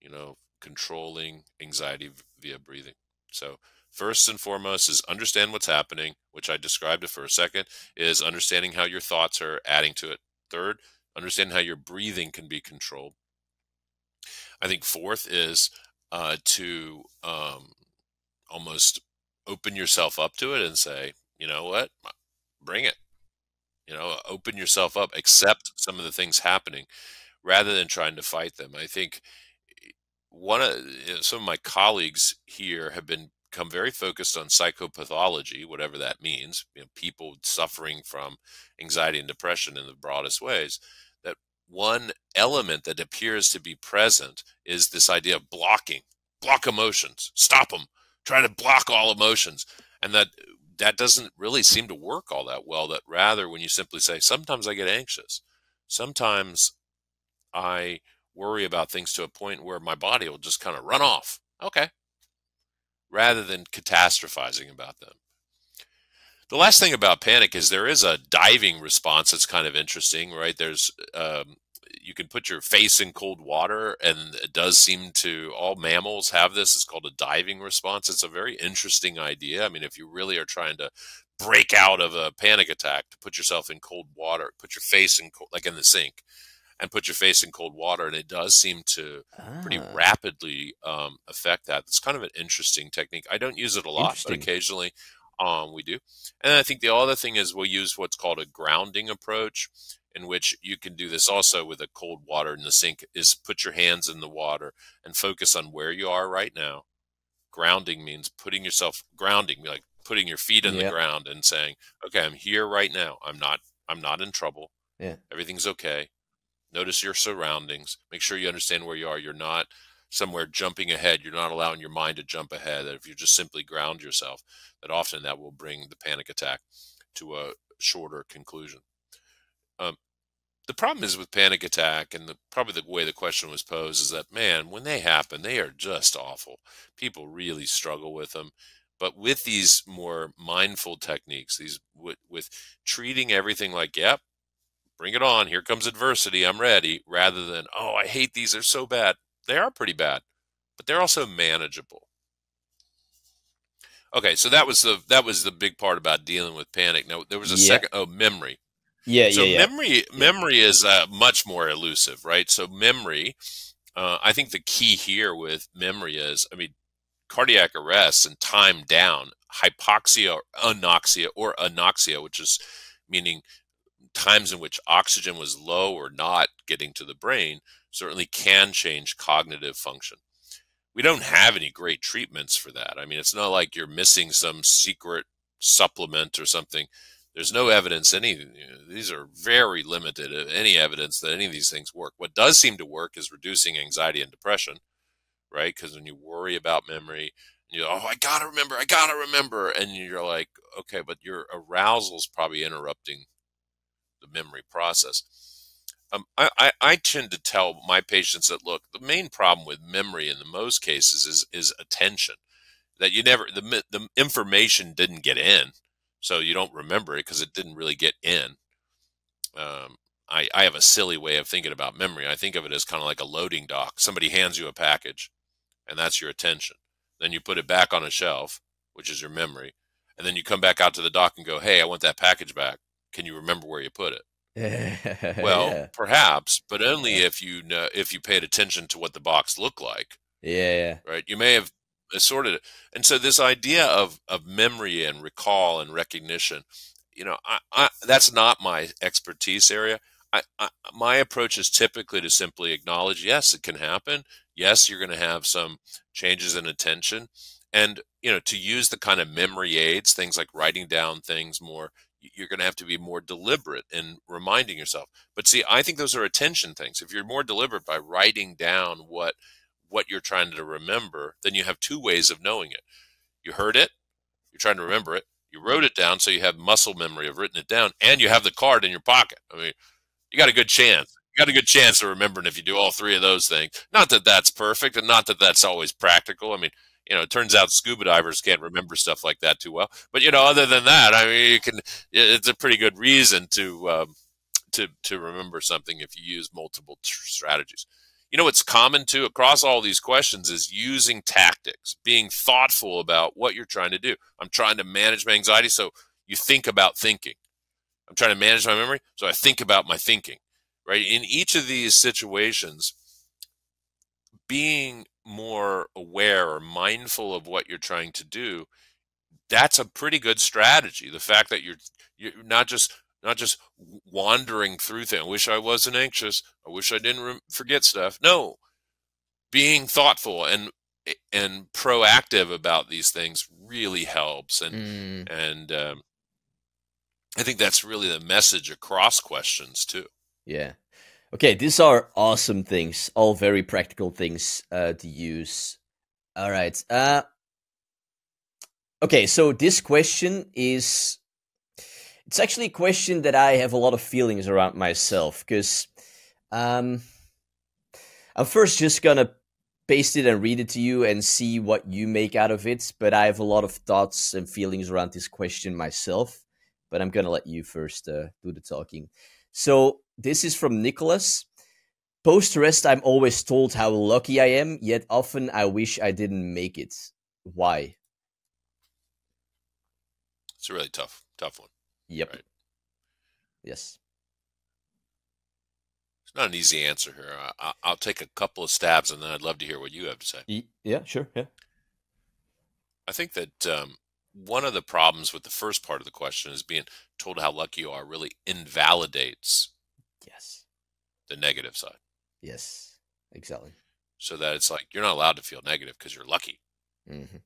you know, controlling anxiety via breathing. So first and foremost is understand what's happening, which I described it for a second, is understanding how your thoughts are adding to it. Third, understand how your breathing can be controlled. I think fourth is uh, to... Um, almost open yourself up to it and say, you know what, bring it, you know, open yourself up, accept some of the things happening rather than trying to fight them. I think one of some of my colleagues here have been, become very focused on psychopathology, whatever that means, you know, people suffering from anxiety and depression in the broadest ways. That one element that appears to be present is this idea of blocking, block emotions, stop them. Try to block all emotions, and that that doesn't really seem to work all that well. That rather, when you simply say, sometimes I get anxious, sometimes I worry about things to a point where my body will just kind of run off, okay, rather than catastrophizing about them. The last thing about panic is there is a diving response that's kind of interesting, right? There's um, you can put your face in cold water, and it does seem to, all mammals have this. It's called a diving response. It's a very interesting idea. I mean, if you really are trying to break out of a panic attack, to put yourself in cold water, put your face in cold, like in the sink, and put your face in cold water, and it does seem to ah. pretty rapidly um, affect that. It's kind of an interesting technique. I don't use it a lot, but occasionally um, we do. And I think the other thing is we'll use what's called a grounding approach, in which you can do this also with a cold water in the sink, is put your hands in the water and focus on where you are right now. Grounding means putting yourself, grounding, like putting your feet in yep. the ground and saying, okay, I'm here right now. I'm not, I'm not in trouble. Yeah. Everything's okay. Notice your surroundings. Make sure you understand where you are. You're not somewhere jumping ahead. You're not allowing your mind to jump ahead. If you just simply ground yourself, that often that will bring the panic attack to a shorter conclusion. Um, the problem is with panic attack, and the, probably the way the question was posed, is that, man, when they happen, they are just awful. People really struggle with them. But with these more mindful techniques, these with, with treating everything like, yep, bring it on. Here comes adversity. I'm ready. Rather than, oh, I hate these. They're so bad. They are pretty bad, but they're also manageable. Okay, so that was the that was the big part about dealing with panic. Now, there was a yeah. second, oh, memory. Yeah, so yeah, yeah. memory memory is uh, much more elusive, right? So memory, uh, I think the key here with memory is, I mean, cardiac arrest and time down, hypoxia, or anoxia, or anoxia, which is meaning times in which oxygen was low or not getting to the brain, certainly can change cognitive function. We don't have any great treatments for that. I mean, it's not like you're missing some secret supplement or something. There's no evidence, any, you know, these are very limited, any evidence that any of these things work. What does seem to work is reducing anxiety and depression, right? Because when you worry about memory, you oh, I got to remember, I got to remember. And you're like, okay, but your arousal is probably interrupting the memory process. Um, I, I, I tend to tell my patients that, look, the main problem with memory in the most cases is, is attention. That you never, the, the information didn't get in. So you don't remember it because it didn't really get in. Um, I, I have a silly way of thinking about memory. I think of it as kind of like a loading dock. Somebody hands you a package, and that's your attention. Then you put it back on a shelf, which is your memory. And then you come back out to the dock and go, hey, I want that package back. Can you remember where you put it? Well, yeah. perhaps, but only yeah. if you know, if you paid attention to what the box looked like. Yeah. Right. You may have assorted it. And so this idea of, of memory and recall and recognition, you know, I, I, that's not my expertise area. I, I, my approach is typically to simply acknowledge, yes, it can happen. Yes, you're going to have some changes in attention. And, you know, to use the kind of memory aids, things like writing down things more, you're going to have to be more deliberate in reminding yourself. But see, I think those are attention things. If you're more deliberate by writing down what what you're trying to remember, then you have two ways of knowing it. You heard it, you're trying to remember it, you wrote it down, so you have muscle memory of written it down, and you have the card in your pocket. I mean, you got a good chance. You got a good chance of remembering if you do all three of those things. Not that that's perfect, and not that that's always practical. I mean, you know, it turns out scuba divers can't remember stuff like that too well. But, you know, other than that, I mean, you can. It's a pretty good reason to um, to to remember something if you use multiple strategies. You know, what's common to across all these questions is using tactics, being thoughtful about what you're trying to do. I'm trying to manage my anxiety, so you think about thinking. I'm trying to manage my memory, so I think about my thinking. Right? In each of these situations, being more aware or mindful of what you're trying to do, that's a pretty good strategy. The fact that you're you're not just not just wandering through things. I wish I wasn't anxious. I wish I didn't forget stuff. No, being thoughtful and and proactive about these things really helps. And mm. and um, I think that's really the message across questions too. Yeah. Okay, these are awesome things, all very practical things uh, to use. All right. Uh, okay, so this question is, it's actually a question that I have a lot of feelings around myself, because um, I'm first just going to paste it and read it to you and see what you make out of it, but I have a lot of thoughts and feelings around this question myself, but I'm going to let you first uh, do the talking. So this is from Nicholas. Post-rest, I'm always told how lucky I am, yet often I wish I didn't make it. Why? It's a really tough, tough one. Yep. Right? Yes. It's not an easy answer here. I, I'll take a couple of stabs, and then I'd love to hear what you have to say. Yeah, sure. Yeah. I think that um, one of the problems with the first part of the question is being told how lucky you are really invalidates yes the negative side. Yes, exactly. So that it's like you're not allowed to feel negative because you're lucky. Mm-hmm.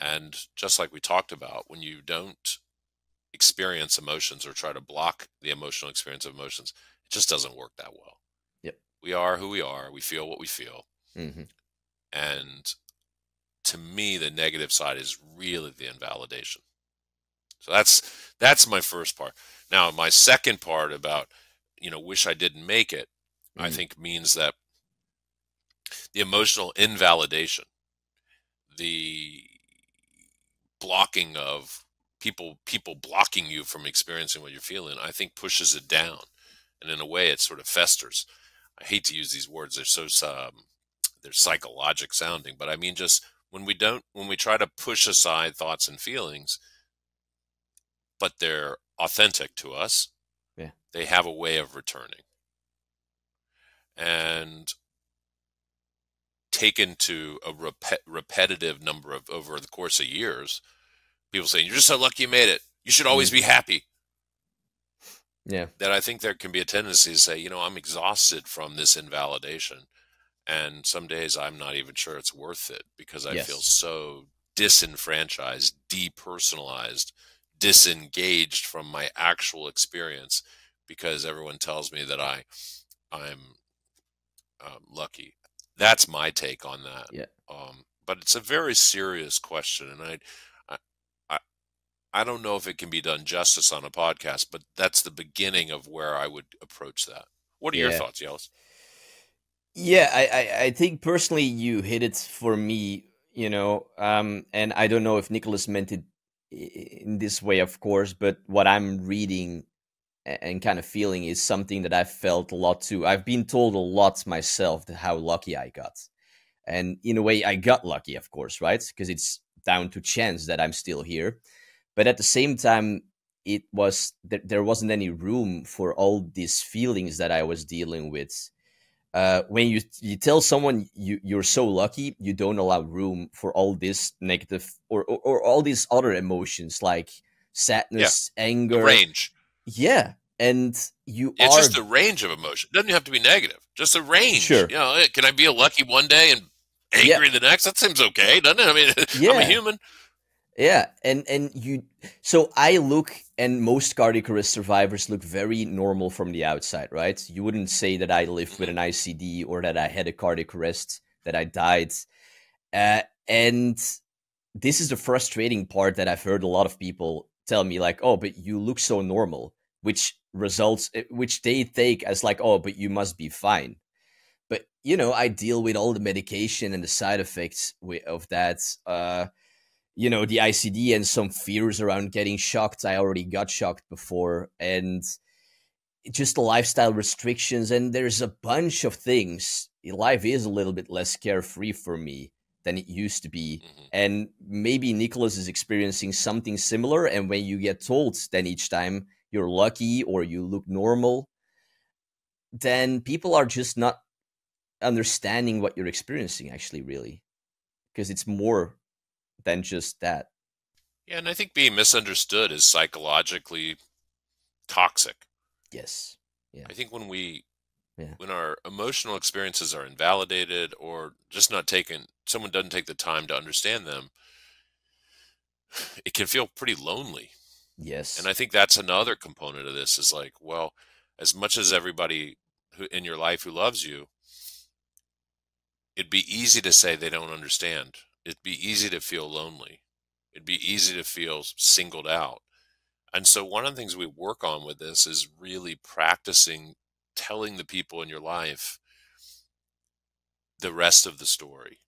And just like we talked about, when you don't experience emotions or try to block the emotional experience of emotions, it just doesn't work that well. Yep. We are who we are. We feel what we feel. Mm-hmm. And to me, the negative side is really the invalidation. So that's that's my first part. Now, my second part about, you know, wish I didn't make it, mm-hmm. I think means that the emotional invalidation, the blocking of people, people blocking you from experiencing what you're feeling, I think pushes it down. And in a way, it sort of festers. I hate to use these words. They're so, um, they're psychologic sounding, but I mean, just when we don't, when we try to push aside thoughts and feelings, but they're authentic to us, yeah, they have a way of returning. And taken to a rep- repetitive number of, over the course of years, people saying, you're just so lucky you made it. You should always be happy. Yeah. That I think there can be a tendency to say, you know, I'm exhausted from this invalidation. And some days I'm not even sure it's worth it because I yes. feel so disenfranchised, depersonalized, disengaged from my actual experience because everyone tells me that I, I'm um, lucky. That's my take on that. Yeah. Um, but it's a very serious question, and I, I don't know if it can be done justice on a podcast, but that's the beginning of where I would approach that. What are yeah. your thoughts, Jellis? Yeah, I, I, I think personally you hit it for me, you know, um, and I don't know if Nicholas meant it in this way, of course, but what I'm reading and kind of feeling is something that I've felt a lot too. I've been told a lot myself how lucky I got. And in a way, I got lucky, of course, right? Because it's down to chance that I'm still here. But at the same time, it was th there wasn't any room for all these feelings that I was dealing with. Uh, when you you tell someone you, you're so lucky, you don't allow room for all this negative or or, or all these other emotions like sadness, yeah. anger, the range. Yeah, and you it's are just the range of emotion. It doesn't have to be negative. Just a range. Sure. You know, can I be a lucky one day and angry yeah. the next. That seems okay, doesn't it? I mean, yeah. I'm a human. Yeah, and and you. So I look, and most cardiac arrest survivors look very normal from the outside, right? You wouldn't say that I lived with an I C D or that I had a cardiac arrest, that I died. Uh, and this is the frustrating part that I've heard a lot of people tell me, like, "Oh, but you look so normal," which results, which they take as like, "Oh, but you must be fine." But you know, I deal with all the medication and the side effects of that. Uh, You know, the I C D and some fears around getting shocked. I already got shocked before, and just the lifestyle restrictions. And there's a bunch of things. Life is a little bit less carefree for me than it used to be. Mm-hmm. And maybe Nicholas is experiencing something similar. And when you get told then each time you're lucky or you look normal, then people are just not understanding what you're experiencing actually, really, because it's more than just that. Yeah, and I think being misunderstood is psychologically toxic. Yes. Yeah. I think when we, yeah. when our emotional experiences are invalidated or just not taken, someone doesn't take the time to understand them, it can feel pretty lonely. Yes. And I think that's another component of this is like, well, as much as everybody who in your life who loves you, it'd be easy to say they don't understand. It'd be easy to feel lonely. It'd be easy to feel singled out. And so one of the things we work on with this is really practicing telling the people in your life the rest of the story.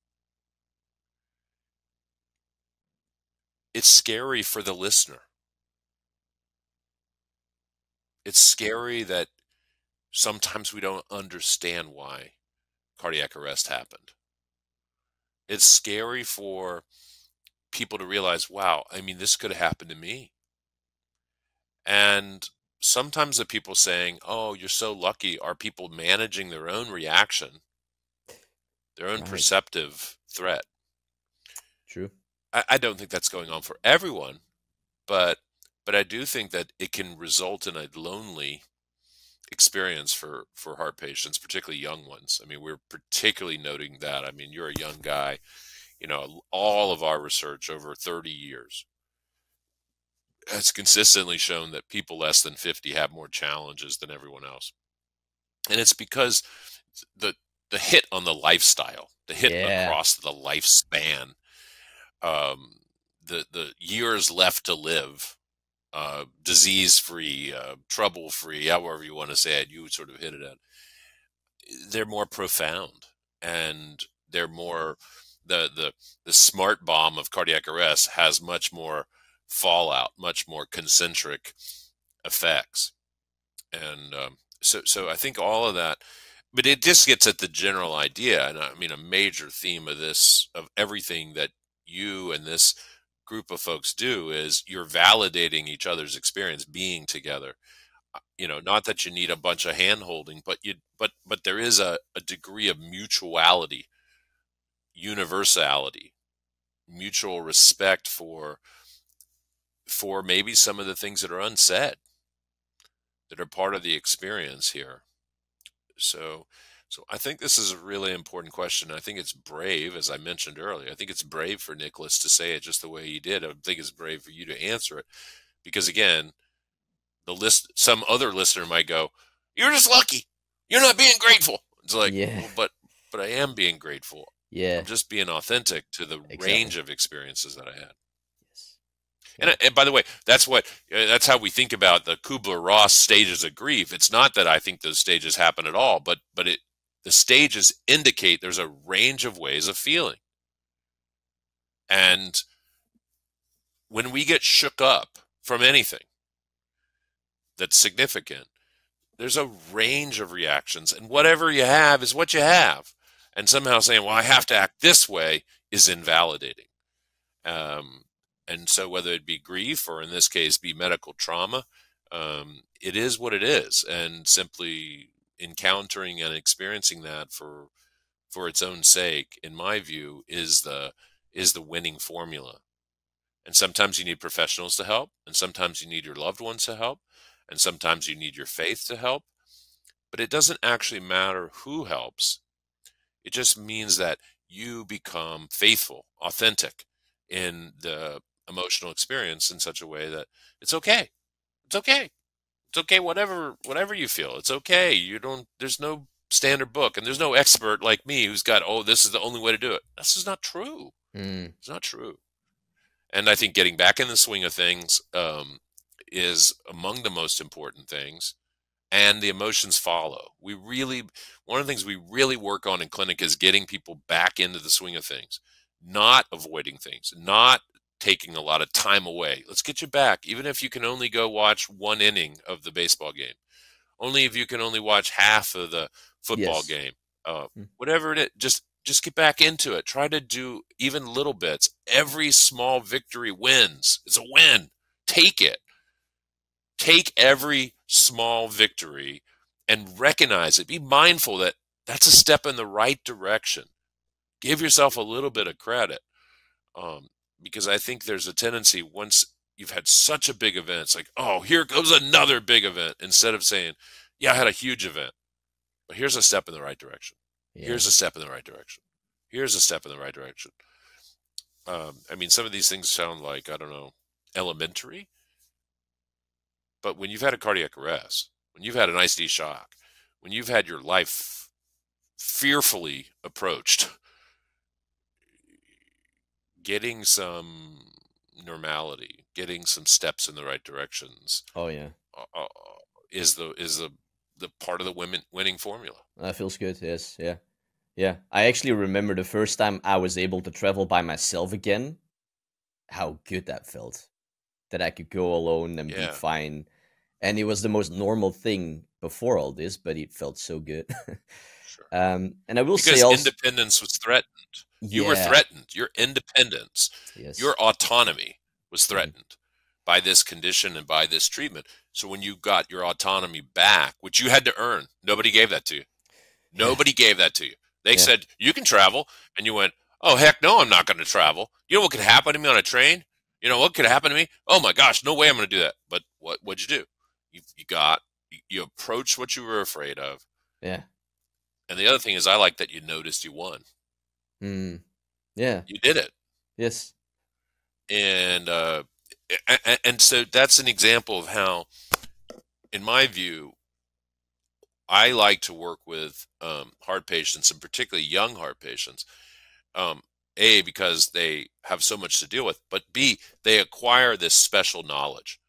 It's scary for the listener. It's scary that sometimes we don't understand why cardiac arrest happened. It's scary for people to realize, wow, I mean, this could have happened to me. And sometimes the people saying, oh, you're so lucky, are people managing their own reaction, their own right. perceptive threat. True. I, I don't think that's going on for everyone, but, but I do think that it can result in a lonely experience for for heart patients, particularly young ones. I mean, we're particularly noting that. I mean, you're a young guy. You know, all of our research over thirty years has consistently shown that people less than fifty have more challenges than everyone else, and it's because the the hit on the lifestyle, the hit yeah. across the lifespan, um, the the years left to live. Uh, disease-free, uh, trouble-free, however you want to say it, you would sort of hit it at. They're more profound, and they're more, the, the, the smart bomb of cardiac arrest has much more fallout, much more concentric effects. And um, so, so I think all of that, but it just gets at the general idea, and I mean a major theme of this, of everything that you and this group of folks do is you're validating each other's experience being together. You know, not that you need a bunch of hand holding, but you, but, but there is a, a degree of mutuality, universality, mutual respect for, for maybe some of the things that are unsaid that are part of the experience here. So, so I think this is a really important question. I think it's brave, as I mentioned earlier. I think it's brave for Nicholas to say it just the way he did. I think it's brave for you to answer it, because again, the list, some other listener might go, "You're just lucky. You're not being grateful." It's like, yeah. well, but but I am being grateful. Yeah, I'm just being authentic to the exactly. range of experiences that I had. Yes. And, I, and by the way, that's what that's how we think about the Kubler-Ross stages of grief. It's not that I think those stages happen at all, but but it. The stages indicate there's a range of ways of feeling. And when we get shook up from anything that's significant, there's a range of reactions. And whatever you have is what you have. And somehow saying, well, I have to act this way is invalidating. Um, and so whether it be grief or in this case be medical trauma, um, it is what it is. And simply encountering and experiencing that for for its own sake, in my view, is the is the winning formula. And sometimes you need professionals to help, and sometimes you need your loved ones to help, and sometimes you need your faith to help. But it doesn't actually matter who helps. It just means that you become faithful, authentic in the emotional experience in such a way that it's okay. It's okay. It's okay. Whatever, whatever you feel, it's okay. You don't, there's no standard book, and there's no expert like me who's got, oh, this is the only way to do it. This is not true. Mm. It's not true. And I think getting back in the swing of things um, is among the most important things, and the emotions follow. We really, one of the things we really work on in clinic is getting people back into the swing of things, not avoiding things, not taking a lot of time away. Let's get you back. Even if you can only go watch one inning of the baseball game, only if you can only watch half of the football yes. game, uh, whatever it is, just Just get back into it. Try to do even little bits. Every small victory wins. It's a win. Take it. Take every small victory and recognize it. Be mindful that that's a step in the right direction. Give yourself a little bit of credit, um, because I think there's a tendency once you've had such a big event, it's like, oh, here goes another big event, instead of saying, yeah, I had a huge event, but here's a step in the right direction. Yeah. Here's a step in the right direction. Here's a step in the right direction. Um, I mean, some of these things sound like, I don't know, elementary. But when you've had a cardiac arrest, when you've had an I C D shock, when you've had your life fearfully approached, getting some normality, getting some steps in the right directions. Oh, yeah. Uh, is the, is the, the part of the women winning formula. That feels good. Yes. Yeah. Yeah. I actually remember the first time I was able to travel by myself again, how good that felt, that I could go alone and yeah. be fine. And it was the most normal thing before all this, but it felt so good. Sure. Um, and I will because say also, independence was threatened. You yeah. were threatened. Your independence, yes. your autonomy was threatened. Mm-hmm. by this condition and by this treatment. So when you got your autonomy back, which you had to earn, nobody gave that to you. Nobody yeah. gave that to you. They yeah. said, you can travel. And you went, oh, heck no, I'm not going to travel. You know what could happen to me on a train? You know what could happen to me? Oh my gosh, no way I'm going to do that. But what, what'd you do? You, you got, you, you approached what you were afraid of. Yeah. And the other thing is, I like that you noticed you won. Mm. Yeah. You did it. Yes. And, uh, And so that's an example of how, in my view, I like to work with um, heart patients, and particularly young heart patients, um, A, because they have so much to deal with, but B, they acquire this special knowledge.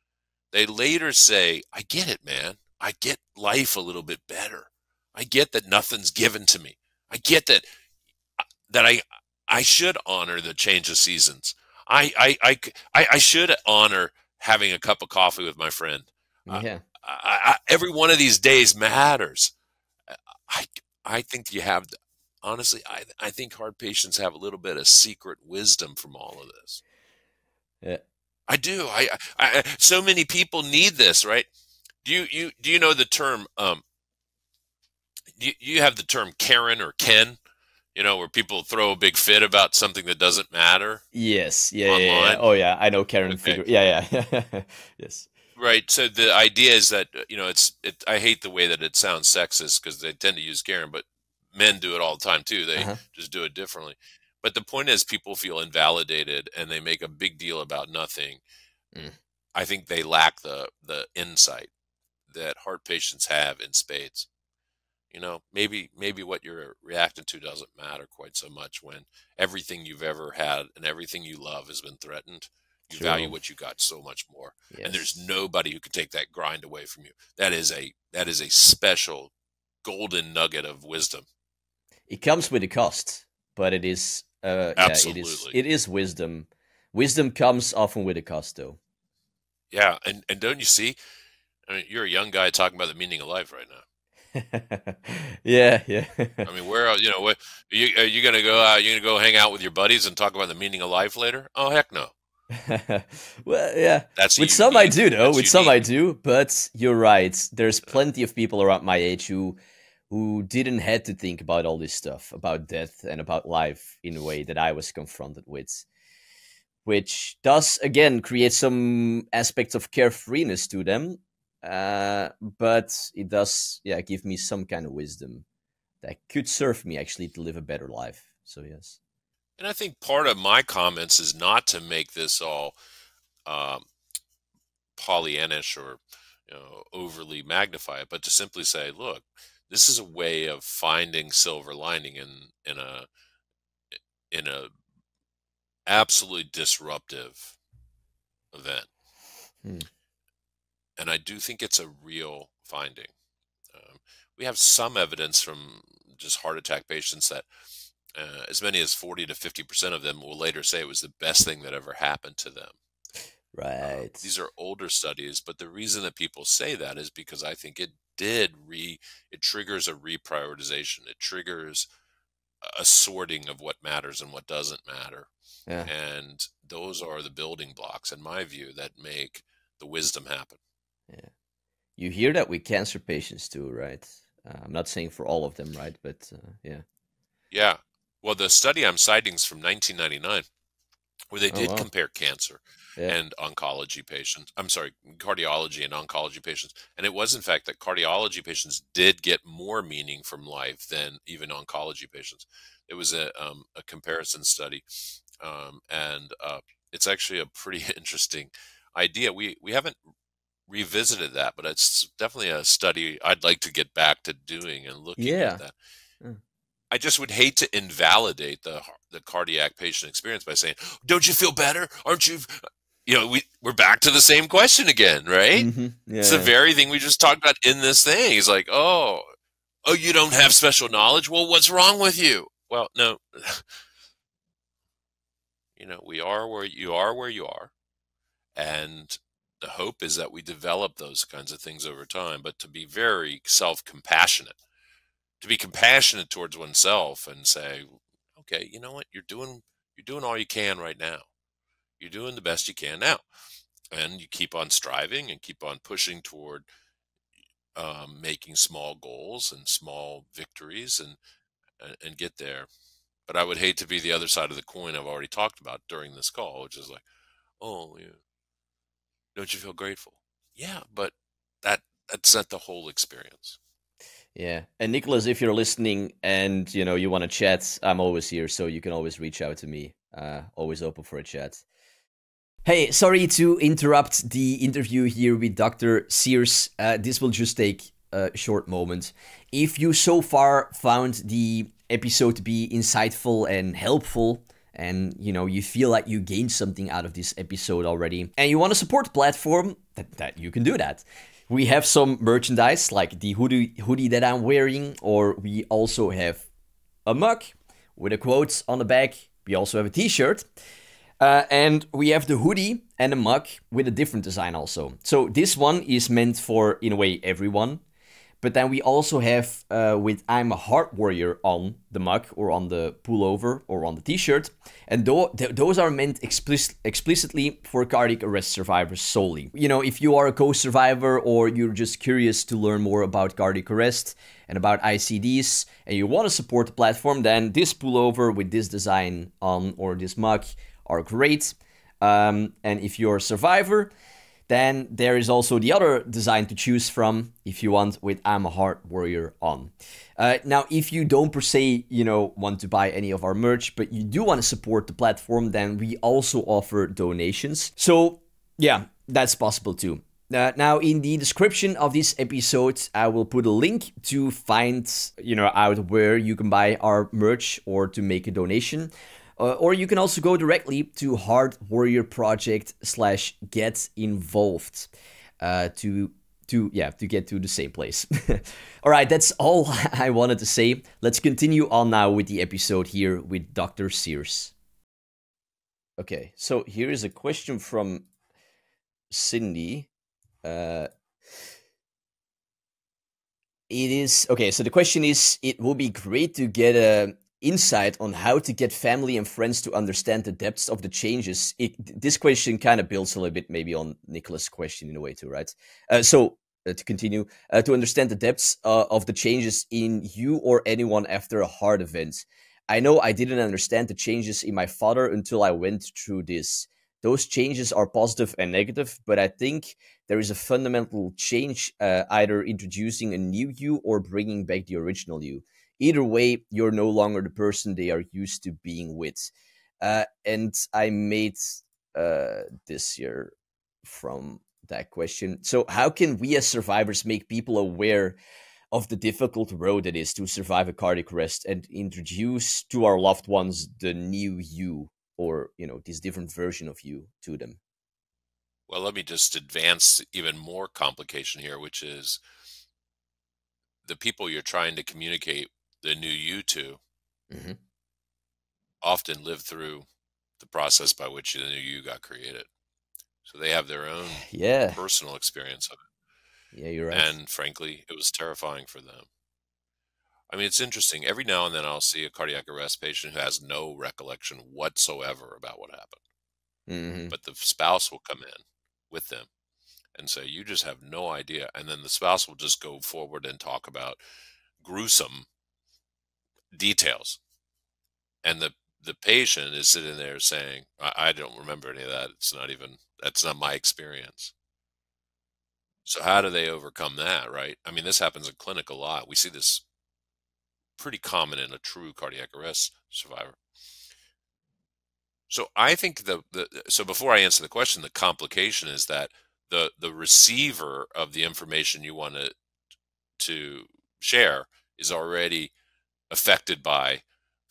They later say, I get it, man. I get life a little bit better. I get that nothing's given to me. I get that that I I should honor the change of seasons. I, I, I, I should honor having a cup of coffee with my friend. Yeah. I, I, every one of these days matters. I, I think you have, honestly, I, I think heart patients have a little bit of secret wisdom from all of this. Yeah. I do. I, I, I so many people need this, right? Do you, you, do you know the term, um, do you, you have the term Karen or Ken? You know, where people throw a big fit about something that doesn't matter. Yes. Yeah. yeah, yeah. Oh, yeah. I know Karen. Okay. Figure. Yeah. Yeah. Yes. Right. So the idea is that, you know, it's, it, I hate the way that it sounds sexist, because they tend to use Karen, but men do it all the time too. They uh-huh. just do it differently. But the point is, people feel invalidated and they make a big deal about nothing. Mm. I think they lack the, the insight that heart patients have in spades. You know, maybe maybe what you're reacting to doesn't matter quite so much when everything you've ever had and everything you love has been threatened. You True. Value what you got so much more. Yes. And there's nobody who can take that grind away from you. That is a that is a special golden nugget of wisdom. It comes with a cost, but it is uh Absolutely. Yeah, it is it is wisdom. Wisdom comes often with a cost, though. Yeah, and, and don't you see? I mean, you're a young guy talking about the meaning of life right now. yeah, yeah. I mean, where else, you know, what, are you, are you gonna go out? You're gonna go hang out with your buddies and talk about the meaning of life later? Oh, heck no. Well, yeah. That's with some I do, though. With some I do, but you're right. There's plenty of people around my age who, who didn't had to think about all this stuff about death and about life in a way that I was confronted with, which does again create some aspects of carefreeness to them. Uh, but it does, yeah, give me some kind of wisdom that could serve me actually to live a better life. So, yes. And I think part of my comments is not to make this all um, Pollyannish or, you know, overly magnify it, but to simply say, look, this is a way of finding silver lining in in a in a absolutely disruptive event. Hmm. And I do think it's a real finding. Um, we have some evidence from just heart attack patients that uh, as many as forty to fifty percent of them will later say it was the best thing that ever happened to them. Right. Um, these are older studies, but the reason that people say that is because I think it did re, it triggers a reprioritization. It triggers a sorting of what matters and what doesn't matter. Yeah. And those are the building blocks, in my view, that make the wisdom happen. Yeah. You hear that with cancer patients too, right? Uh, I'm not saying for all of them, right? But uh, yeah. Yeah. Well, the study I'm citing is from nineteen ninety-nine, where they did oh, wow. compare cancer yeah. and oncology patients. I'm sorry, cardiology and oncology patients. And it was, in fact, that cardiology patients did get more meaning from life than even oncology patients. It was a, um, a comparison study. Um, and uh, it's actually a pretty interesting idea. We, we haven't revisited that, but it's definitely a study I'd like to get back to doing and looking yeah. at that. Mm. I just would hate to invalidate the the cardiac patient experience by saying, "Don't you feel better? Aren't you?" You know, we we're back to the same question again, right? Mm-hmm. yeah. It's the very thing we just talked about in this thing. It's like, oh, oh, you don't have special knowledge. Well, what's wrong with you? Well, no, you know, we are where you are, where you are, and the hope is that we develop those kinds of things over time, but to be very self-compassionate, to be compassionate towards oneself and say, okay, you know what, you're doing, you're doing all you can right now. You're doing the best you can now. And you keep on striving and keep on pushing toward um, making small goals and small victories and, and, and get there. But I would hate to be the other side of the coin I've already talked about during this call, which is like, oh, yeah. Don't you feel grateful? Yeah, but that that's not the whole experience. Yeah. And Nicholas, if you're listening and, you know, you want to chat, I'm always here. So you can always reach out to me. Uh, always open for a chat. Hey, sorry to interrupt the interview here with Doctor Sears. Uh, this will just take a short moment. If you so far found the episode to be insightful and helpful, and, you know, you feel like you gained something out of this episode already, and you want to support the platform, that, that you can do that. We have some merchandise, like the hoodie, hoodie that I'm wearing, or we also have a mug with a quote on the back. We also have a t-shirt. Uh, and we have the hoodie and a mug with a different design also. So this one is meant for, in a way, everyone. But then we also have uh, with I'm a Heart Warrior on the mug or on the pullover or on the t-shirt. And th th those are meant explicit explicitly for cardiac arrest survivors solely. You know, if you are a co-survivor or you're just curious to learn more about cardiac arrest and about I C Ds and you want to support the platform, then this pullover with this design on or this mug are great. Um, and if you're a survivor, then there is also the other design to choose from, if you want, with I'm a Heart Warrior on. Uh, now, if you don't per se, you know, want to buy any of our merch, but you do want to support the platform, then we also offer donations. So, yeah, that's possible too. Uh, now, in the description of this episode, I will put a link to find, you know, out where you can buy our merch or to make a donation. Uh, or you can also go directly to Heart Warrior Project slash get involved uh, to to yeah to get to the same place. All right, that's all I wanted to say. Let's continue on now with the episode here with Doctor Sears. Okay, so here is a question from Cindy. Uh, it is okay. So the question is: it will be great to get a insight on how to get family and friends to understand the depths of the changes. It, this question kind of builds a little bit maybe on Nicholas' question in a way too, right? Uh, so uh, to continue, uh, to understand the depths uh, of the changes in you or anyone after a heart event. I know I didn't understand the changes in my father until I went through this. Those changes are positive and negative, but I think there is a fundamental change, uh, either introducing a new you or bringing back the original you. Either way, you're no longer the person they are used to being with. Uh, and I made uh, this year from that question. So how can we as survivors make people aware of the difficult road it is to survive a cardiac arrest and introduce to our loved ones the new you, or, you know, this different version of you to them? Well, let me just advance even more complication here, which is the people you're trying to communicate the new you to mm-hmm. often live through the process by which the new you got created. So they have their own yeah. personal experience of it. Yeah, you're right. And frankly, it was terrifying for them. I mean, it's interesting. Every now and then I'll see a cardiac arrest patient who has no recollection whatsoever about what happened. Mm-hmm. But the spouse will come in with them and say, you just have no idea. And then the spouse will just go forward and talk about gruesome details. And the, the patient is sitting there saying, I, I don't remember any of that. It's not even, that's not my experience. So how do they overcome that, right? I mean, this happens in clinic a lot. We see this pretty common in a true cardiac arrest survivor. So I think the, the so before I answer the question, the complication is that the the receiver of the information you want to to share is already affected by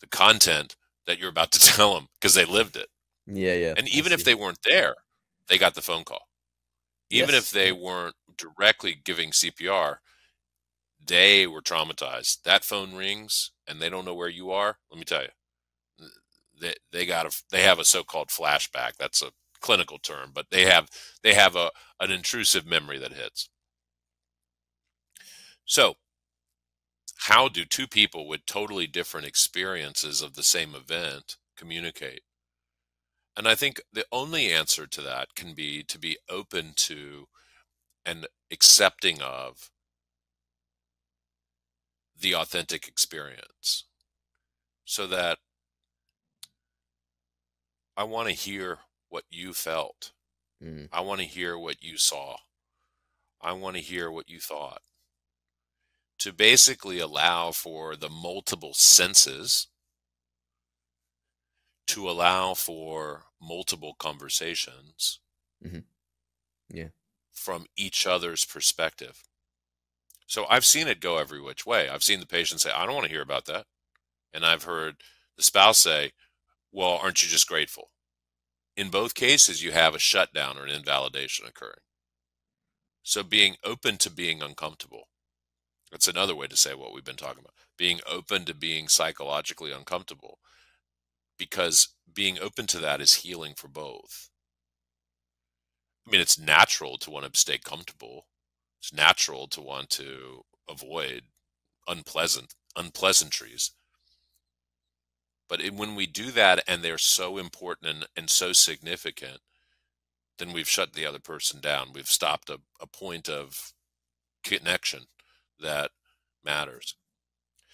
the content that you're about to tell them because they lived it. Yeah, yeah. And even if they weren't there, they got the phone call. Even yes. if they weren't directly giving C P R, they were traumatized. That phone rings and they don't know where you are. Let me tell you. They, they got a, they have a so-called flashback. That's a clinical term, but they have they have a an intrusive memory that hits. So, how do two people with totally different experiences of the same event communicate? And I think the only answer to that can be to be open to and accepting of the authentic experience, so that I want to hear what you felt. Mm. I want to hear what you saw. I want to hear what you thought. To basically allow for the multiple senses, to allow for multiple conversations mm-hmm. yeah. from each other's perspective. So I've seen it go every which way. I've seen the patient say, I don't want to hear about that. And I've heard the spouse say, well, aren't you just grateful? In both cases, you have a shutdown or an invalidation occurring. So being open to being uncomfortable. That's another way to say what we've been talking about. Being open to being psychologically uncomfortable, because being open to that is healing for both. I mean, it's natural to want to stay comfortable. It's natural to want to avoid unpleasant unpleasantries. But when we do that and they're so important and, and so significant, then we've shut the other person down. We've stopped a, a point of connection that matters.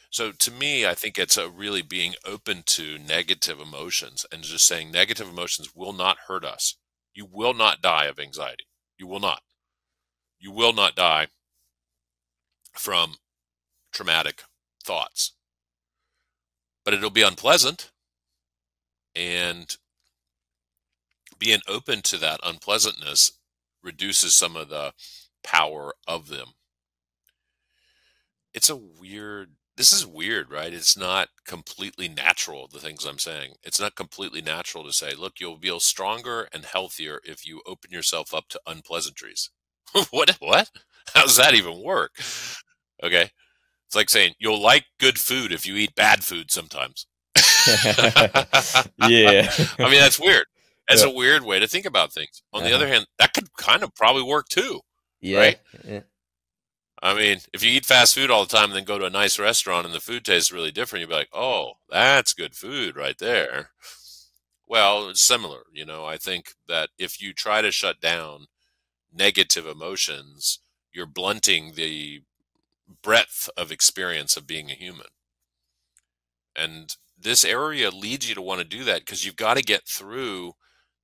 So to me, I think it's a really being open to negative emotions and just saying negative emotions will not hurt us. You will not die of anxiety. You will not. You will not die from traumatic thoughts. But it'll be unpleasant, and being open to that unpleasantness reduces some of the power of them. It's a weird, this is weird, right? It's not completely natural, the things I'm saying. It's not completely natural to say, look, you'll feel stronger and healthier if you open yourself up to unpleasantries. What? What? How does that even work? Okay. It's like saying you'll like good food if you eat bad food sometimes. Yeah. I mean, that's weird. That's yeah. a weird way to think about things. On uh-huh. the other hand, that could kind of probably work too. Yeah. Right? Yeah. I mean, if you eat fast food all the time and then go to a nice restaurant and the food tastes really different, you'd be like, oh, that's good food right there. Well, it's similar. You know, I think that if you try to shut down negative emotions, you're blunting the breadth of experience of being a human. And this area leads you to want to do that because you've got to get through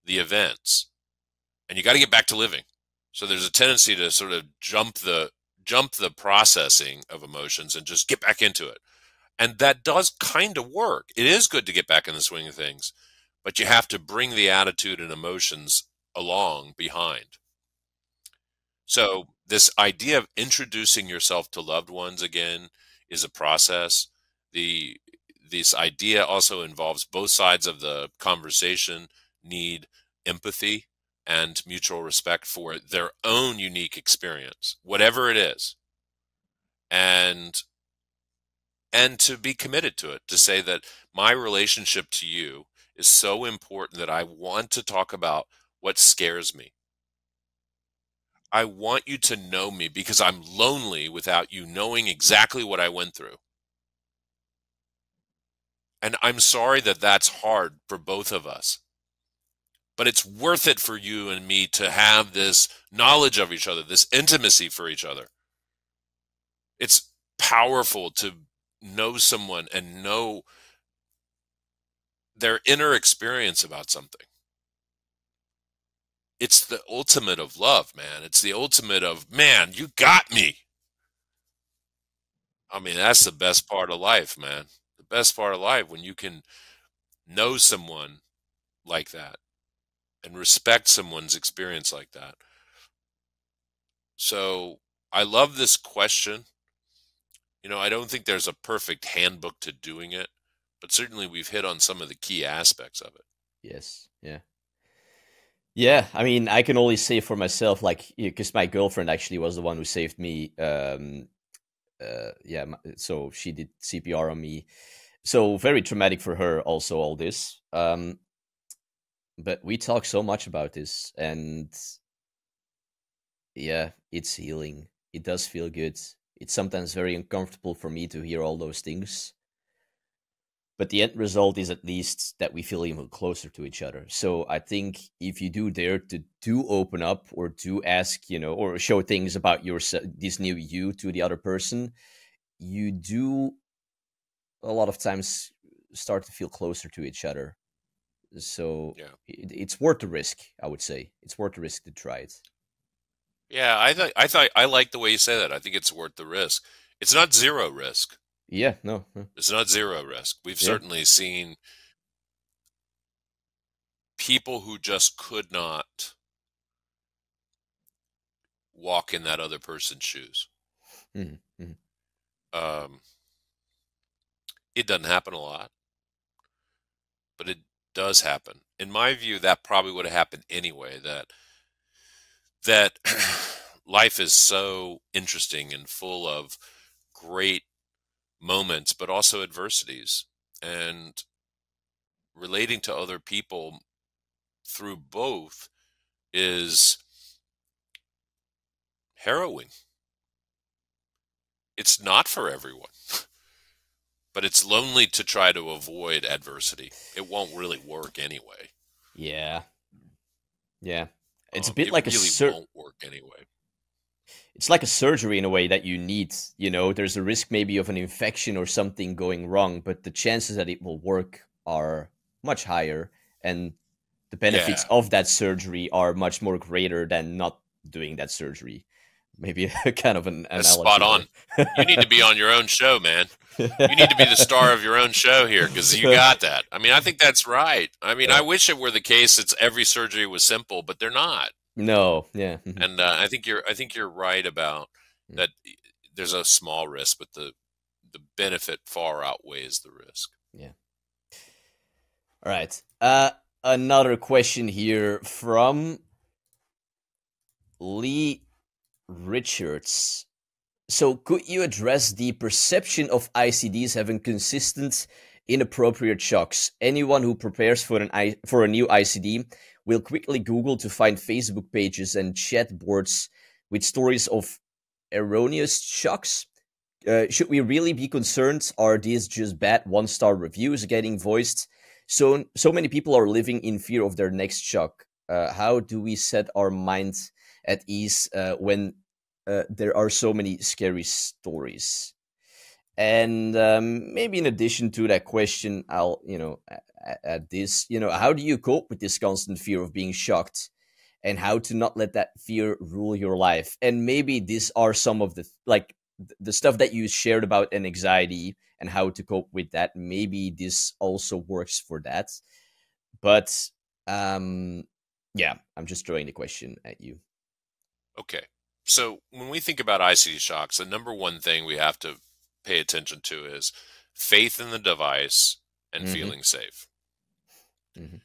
the events and you got to get back to living. So there's a tendency to sort of jump the jump the processing of emotions and just get back into it. And that does kind of work. It is good to get back in the swing of things, but you have to bring the attitude and emotions along behind. So this idea of introducing yourself to loved ones again is a process. The, this idea also involves both sides of the conversation need empathy and mutual respect for their own unique experience, whatever it is. And, and to be committed to it, to say that my relationship to you is so important that I want to talk about what scares me. I want you to know me because I'm lonely without you knowing exactly what I went through. And I'm sorry that that's hard for both of us, but it's worth it for you and me to have this knowledge of each other, this intimacy for each other. It's powerful to know someone and know their inner experience about something. It's the ultimate of love, man. It's the ultimate of, man, you got me. I mean, that's the best part of life, man. The best part of life, when you can know someone like that and respect someone's experience like that. So I love this question. You know, I don't think there's a perfect handbook to doing it, but certainly we've hit on some of the key aspects of it. Yes. Yeah. Yeah. I mean, I can only say for myself, like, because my girlfriend actually was the one who saved me. Um, uh, yeah. So she did C P R on me. So very traumatic for her also, all this. Um, but we talk so much about this, and yeah, it's healing. It does feel good. It's sometimes very uncomfortable for me to hear all those things, but the end result is at least that we feel even closer to each other. So I think if you do dare to do open up or do ask, you know, or show things about yourself, this new you, to the other person, you do a lot of times start to feel closer to each other. So yeah, it, it's worth the risk. I would say it's worth the risk to try it. Yeah, I thought I thought I like the way you say that. I think it's worth the risk. It's not zero risk. Yeah, no, no. It's not zero risk. We've yeah. certainly seen people who just could not walk in that other person's shoes. Mm-hmm. Um, it doesn't happen a lot, but it does happen. In my view, that probably would have happened anyway. That. That life is so interesting and full of great moments, but also adversities, and relating to other people through both is harrowing. It's not for everyone, but it's lonely to try to avoid adversity. It won't really work anyway. Yeah. Yeah. It's a bit um, it like really a sur- won't work anyway. It's like a surgery in a way that you need, you know, there's a risk maybe of an infection or something going wrong, but the chances that it will work are much higher, and the benefits yeah. of that surgery are much more greater than not doing that surgery. Maybe a kind of an analogy. That's spot on. You need to be on your own show, man. You need to be the star of your own show here, because you got that. I mean, I think that's right. I mean, yeah. I wish it were the case that every surgery was simple, but they're not. No, yeah. And uh, I think you're. I think you're right about that. There's a small risk, but the the benefit far outweighs the risk. Yeah. All right. Uh, another question here from Lee Richards. So could you address the perception of I C Ds having consistent inappropriate shocks? Anyone who prepares for an I for a new I C D will quickly Google to find Facebook pages and chat boards with stories of erroneous shocks. Uh, should we really be concerned? Are these just bad one-star reviews getting voiced? So so many people are living in fear of their next shock. Uh, how do we set our minds at ease uh, when uh, there are so many scary stories? And um, maybe in addition to that question, I'll, you know, at this, you know, how do you cope with this constant fear of being shocked, and how to not let that fear rule your life? And maybe these are some of the, like, the stuff that you shared about an anxiety and how to cope with that, maybe this also works for that. But um, yeah, I'm just throwing the question at you. Okay. So when we think about I C D shocks, the number one thing we have to pay attention to is faith in the device and mm-hmm. feeling safe. Mm-hmm.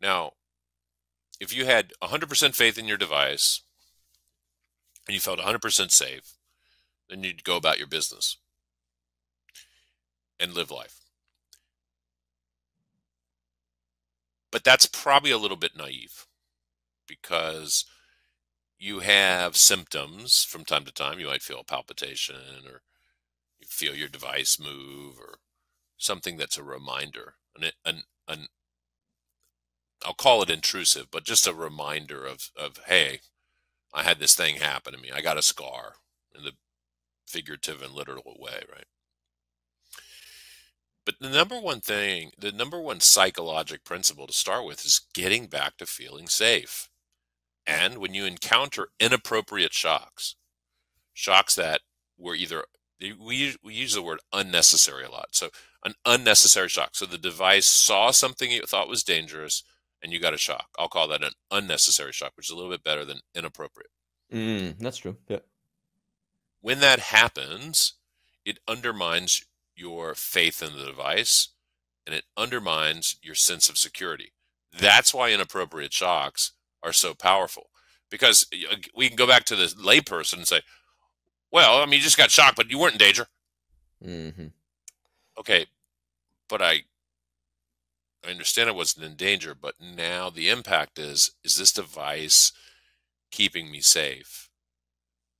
Now, if you had one hundred percent faith in your device and you felt one hundred percent safe, then you'd go about your business and live life. But that's probably a little bit naive, because you have symptoms from time to time. You might feel a palpitation, or you feel your device move, or something that's a reminder. An, an, an, I'll call it intrusive, but just a reminder of, of, hey, I had this thing happen to me. I got a scar, in the figurative and literal way, right? But the number one thing, the number one psychologic principle to start with is getting back to feeling safe. And when you encounter inappropriate shocks, shocks that were either, we, we use the word unnecessary a lot. So an unnecessary shock. So the device saw something it thought was dangerous and you got a shock. I'll call that an unnecessary shock, which is a little bit better than inappropriate. Mm, that's true. Yeah. When that happens, it undermines your faith in the device and it undermines your sense of security. That's why inappropriate shocks are so powerful, because we can go back to the layperson and say, well, I mean, you just got shocked, but you weren't in danger. Mm-hmm. Okay, but I, I understand I wasn't in danger, but now the impact is, is this device keeping me safe?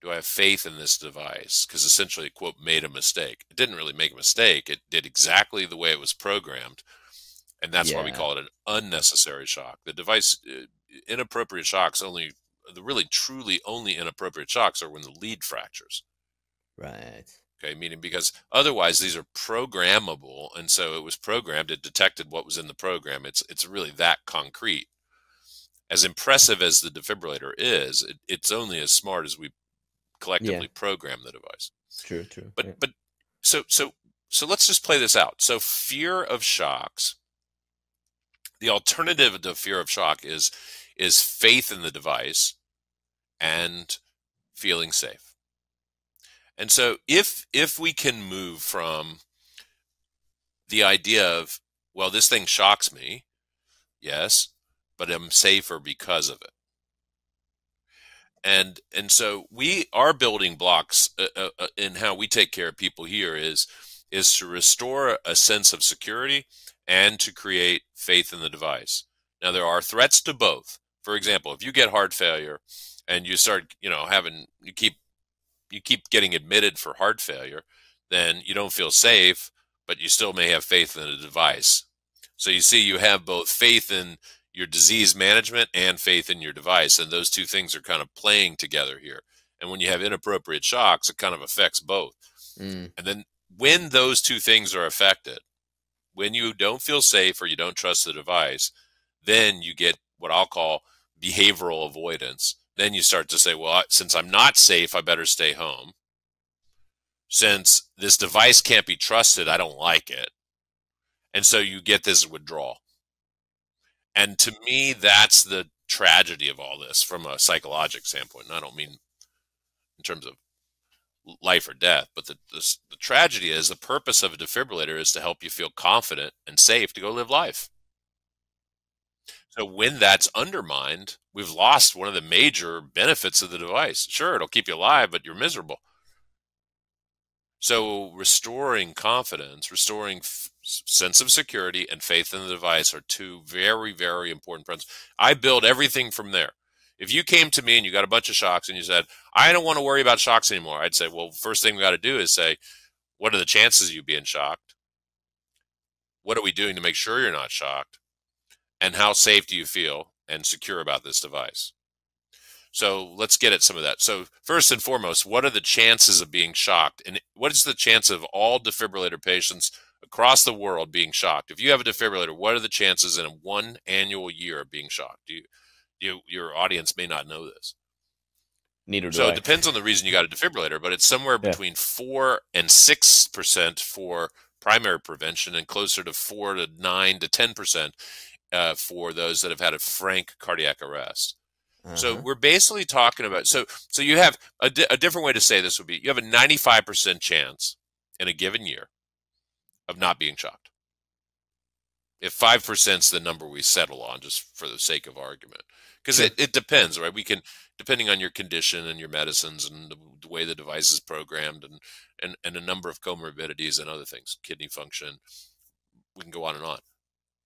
Do I have faith in this device? Because essentially it, quote, made a mistake. It didn't really make a mistake. It did exactly the way it was programmed. And that's yeah. why we call it an unnecessary shock. The device, inappropriate shocks only, the really truly only inappropriate shocks are when the lead fractures. Right. Okay, meaning because otherwise these are programmable. And so it was programmed, it detected what was in the program. It's, it's really that concrete. As impressive as the defibrillator is, it, it's only as smart as we collectively yeah. program the device. True, true. But, yeah. but so, so, so let's just play this out. So fear of shocks, the alternative to fear of shock is, is faith in the device and feeling safe. And so if, if we can move from the idea of, well, this thing shocks me, yes, but I'm safer because of it. And, and so we, our building blocks uh, uh, in how we take care of people here is, is to restore a sense of security and to create faith in the device. Now, there are threats to both. For example, if you get heart failure and you start, you know, having, you keep, you keep getting admitted for heart failure, then you don't feel safe, but you still may have faith in the device. So you see, you have both faith in your disease management and faith in your device. And those two things are kind of playing together here. And when you have inappropriate shocks, it kind of affects both. Mm. And then when those two things are affected, when you don't feel safe or you don't trust the device, then you get what I'll call behavioral avoidance. Then you start to say, well, since I'm not safe, I better stay home. Since this device can't be trusted, I don't like it. And so you get this withdrawal. And to me, that's the tragedy of all this from a psychological standpoint. And I don't mean in terms of life or death, but the, the, the tragedy is the purpose of a defibrillator is to help you feel confident and safe to go live life. So when that's undermined, we've lost one of the major benefits of the device. Sure, it'll keep you alive, but you're miserable. So restoring confidence, restoring sense of security and faith in the device are two very, very important principles. I build everything from there. If you came to me and you got a bunch of shocks and you said, I don't want to worry about shocks anymore, I'd say, well, first thing we got to do is say, what are the chances of you being shocked? What are we doing to make sure you're not shocked? And how safe do you feel and secure about this device? So let's get at some of that. So first and foremost, what are the chances of being shocked? And what is the chance of all defibrillator patients across the world being shocked? If you have a defibrillator, what are the chances in one annual year of being shocked? Do you, you, your audience may not know this. Neither do so I. It depends on the reason you got a defibrillator, but it's somewhere yeah. between four and six percent for primary prevention and closer to four to nine to ten percent uh, for those that have had a frank cardiac arrest. Uh-huh. So we're basically talking about, so so you have, a, di a different way to say this would be, you have a ninety-five percent chance in a given year of not being shocked. If five percent is the number we settle on, just for the sake of argument. Because it, it depends, right? We can, depending on your condition and your medicines and the, the way the device is programmed and, and, and a number of comorbidities and other things, kidney function, we can go on and on.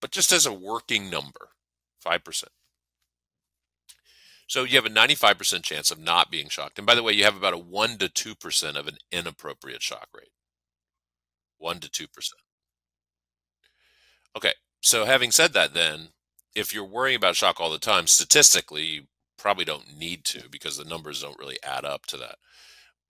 But just as a working number, five percent. So you have a ninety-five percent chance of not being shocked. And by the way, you have about a one to two percent of an inappropriate shock rate. one to two percent. Okay, so having said that then, if you're worrying about shock all the time, statistically, you probably don't need to because the numbers don't really add up to that.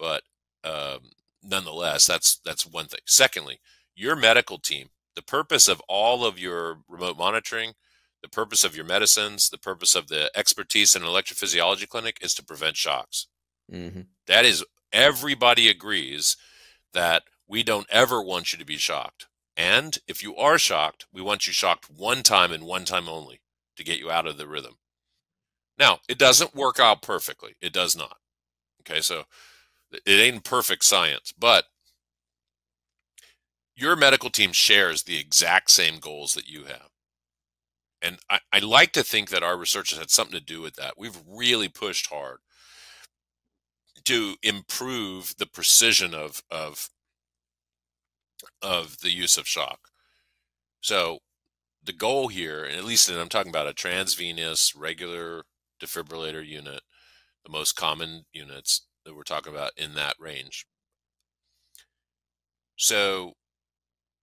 But um, nonetheless, that's that's one thing. Secondly, your medical team, the purpose of all of your remote monitoring, the purpose of your medicines, the purpose of the expertise in an electrophysiology clinic is to prevent shocks. Mm-hmm. That is, everybody agrees that we don't ever want you to be shocked. And if you are shocked, we want you shocked one time and one time only to get you out of the rhythm. Now, it doesn't work out perfectly. It does not. Okay, so it ain't perfect science, but your medical team shares the exact same goals that you have. And I, I like to think that our research has had something to do with that. We've really pushed hard to improve the precision of, of of the use of shock. So the goal here, and at least and I'm talking about a transvenous regular defibrillator unit, the most common units that we're talking about in that range. So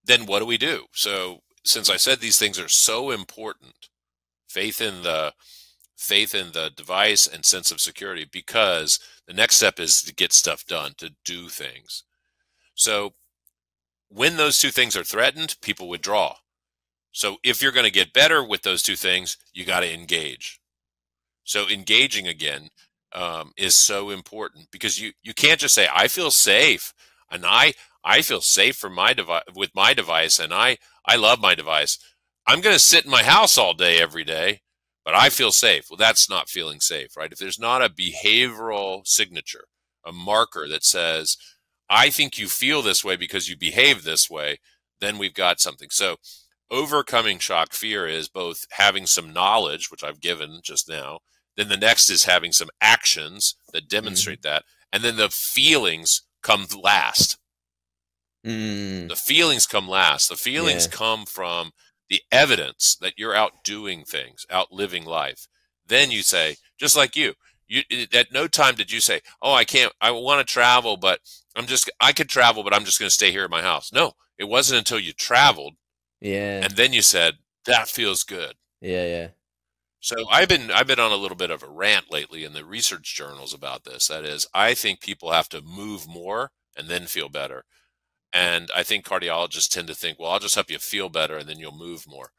then what do we do? So since I said these things are so important, faith in the faith in the device and sense of security, because the next step is to get stuff done, to do things. So when those two things are threatened, people withdraw. So if you're going to get better with those two things, you got to engage. So engaging again um, is so important, because you you can't just say I feel safe and I I feel safe for my device with my device and I I love my device. I'm going to sit in my house all day every day, but I feel safe. Well, that's not feeling safe, right? If there's not a behavioral signature, a marker that says, I think you feel this way because you behave this way, then we've got something. So overcoming shock fear is both having some knowledge, which I've given just now, then the next is having some actions that demonstrate mm. that, and then the feelings come last. Mm. The feelings come last. The feelings yeah. come from the evidence that you're out doing things, out living life. Then you say, just like you, you at no time did you say, oh, I can't, I want to travel, but I'm just, I could travel, but I'm just going to stay here at my house. No, it wasn't until you traveled. Yeah. And then you said, that feels good. Yeah. Yeah. So I've been, I've been on a little bit of a rant lately in the research journals about this. That is, I think people have to move more and then feel better. And I think cardiologists tend to think, well, I'll just help you feel better and then you'll move more.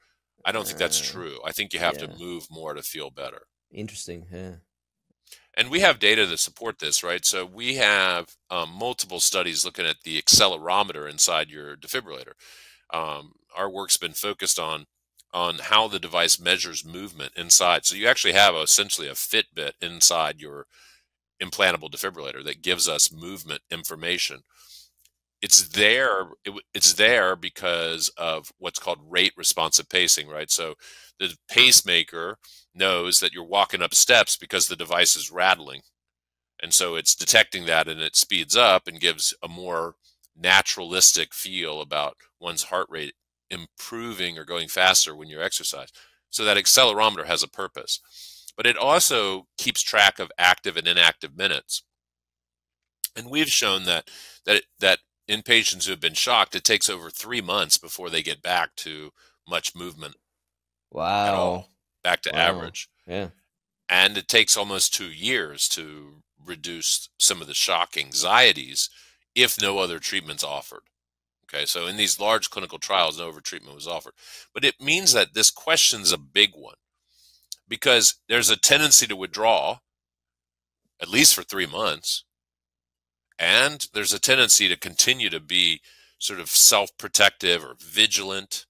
I don't uh, think that's true. I think you have yeah. to move more to feel better. Interesting. Yeah. And we have data to support this, right? So we have um, multiple studies looking at the accelerometer inside your defibrillator. Um, our work's been focused on on how the device measures movement inside. So you actually have a, essentially a Fitbit inside your implantable defibrillator that gives us movement information. It's there. It, it's there because of what's called rate responsive pacing, right? So the pacemaker knows that you're walking up steps because the device is rattling. And so it's detecting that and it speeds up and gives a more naturalistic feel about one's heart rate improving or going faster when you're exercised. So that accelerometer has a purpose. But it also keeps track of active and inactive minutes. And we've shown that that that in patients who have been shocked, it takes over three months before they get back to much movement. Wow. At all. Back to wow. average. Yeah. And it takes almost two years to reduce some of the shock anxieties if no other treatment's offered. Okay, so in these large clinical trials, no other treatment was offered. But it means that this question's a big one, because there's a tendency to withdraw at least for three months. And there's a tendency to continue to be sort of self-protective or vigilant,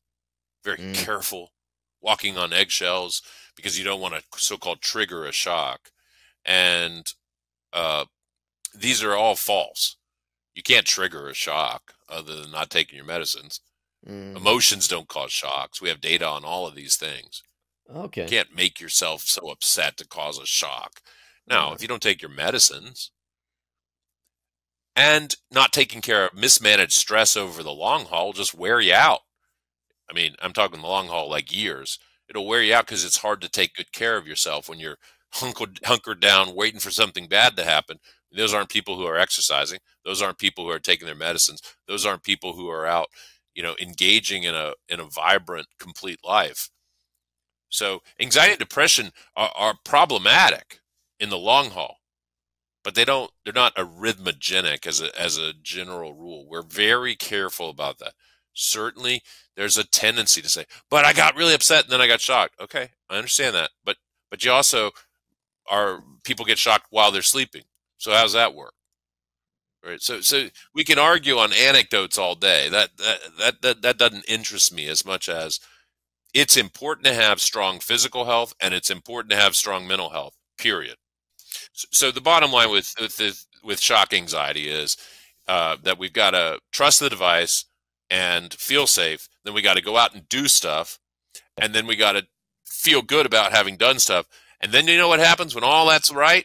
very mm. careful, walking on eggshells because you don't want to so-called trigger a shock. And uh, these are all false. You can't trigger a shock other than not taking your medicines. Mm. Emotions don't cause shocks. We have data on all of these things. Okay. You can't make yourself so upset to cause a shock. Now, if you don't take your medicines and not taking care of mismanaged stress over the long haul, just wear you out. I mean, I'm talking the long haul, like years. It'll wear you out because it's hard to take good care of yourself when you're hunkered, hunkered down waiting for something bad to happen. Those aren't people who are exercising. Those aren't people who are taking their medicines. Those aren't people who are out, you know, engaging in a, in a vibrant, complete life. So anxiety and depression are, are problematic in the long haul, but they don't, they're not arrhythmogenic as a, as a general rule. We're very careful about that. Certainly there's a tendency to say, but I got really upset and then I got shocked. Okay. I understand that. But, but you also are, people get shocked while they're sleeping. So how's that work? Right. So, so we can argue on anecdotes all day. That, that, that, that, that doesn't interest me as much as it's important to have strong physical health, and it's important to have strong mental health, period. So, so the bottom line with, with, with shock anxiety is uh, that we've got to trust the device and feel safe. Then we got to go out and do stuff. And then we got to feel good about having done stuff. And then you know what happens when all that's right?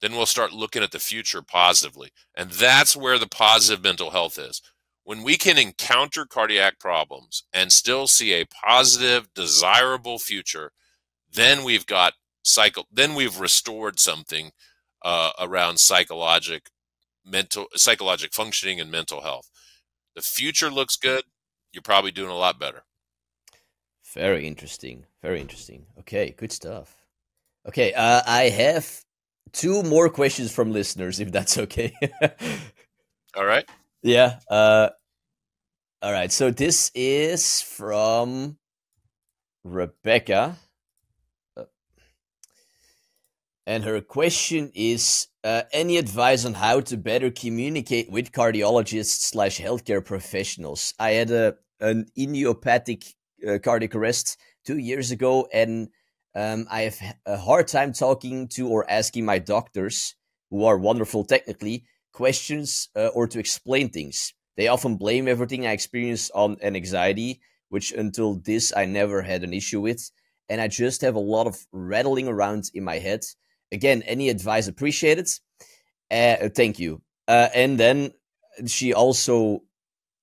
Then we'll start looking at the future positively. And that's where the positive mental health is. When we can encounter cardiac problems and still see a positive, desirable future, then we've got psycho. Then we've restored something uh, around psychologic, mental, psychologic functioning and mental health. The future looks good. You're probably doing a lot better. Very interesting. Very interesting. Okay, good stuff. Okay, uh, I have two more questions from listeners, if that's okay. All right. Yeah. Uh, all right. So this is from Rebecca. And her question is, uh, any advice on how to better communicate with cardiologists slash healthcare professionals? I had a, an idiopathic uh, cardiac arrest two years ago, and um, I have a hard time talking to or asking my doctors, who are wonderful technically, questions uh, or to explain things. They often blame everything I experience on an anxiety, which until this I never had an issue with, and I just have a lot of rattling around in my head. Again, any advice appreciated? Uh, thank you. Uh, and then she also,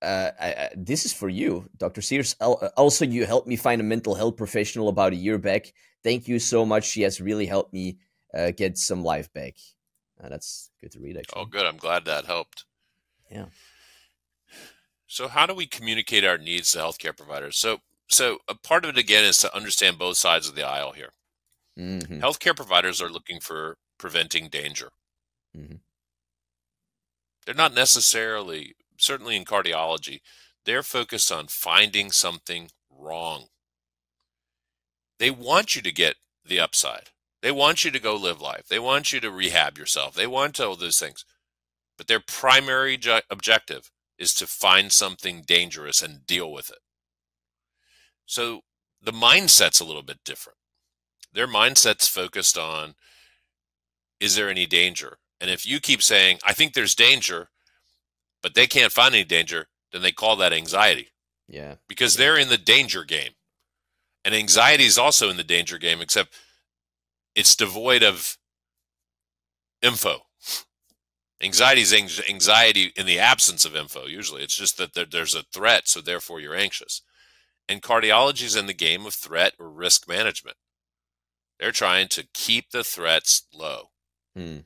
uh, I, I, this is for you, Doctor Sears. Also, you helped me find a mental health professional about a year back. Thank you so much. She has really helped me uh, get some life back. Uh, that's good to read, actually. Oh, good. I'm glad that helped. Yeah. So how do we communicate our needs to healthcare providers? So, so a part of it, again, is to understand both sides of the aisle here. Mm-hmm. Healthcare providers are looking for preventing danger. Mm-hmm. They're not necessarily, certainly in cardiology, they're focused on finding something wrong. They want you to get the upside. They want you to go live life. They want you to rehab yourself. They want all those things. But their primary objective is to find something dangerous and deal with it. So the mindset's a little bit different. Their mindset's focused on, is there any danger? And if you keep saying, I think there's danger, but they can't find any danger, then they call that anxiety. Yeah. Because they're in the danger game. And anxiety is also in the danger game, except it's devoid of info. Anxiety is anxiety in the absence of info, usually. It's just that there's a threat, so therefore you're anxious. And cardiology is in the game of threat or risk management. They're trying to keep the threats low. Hmm.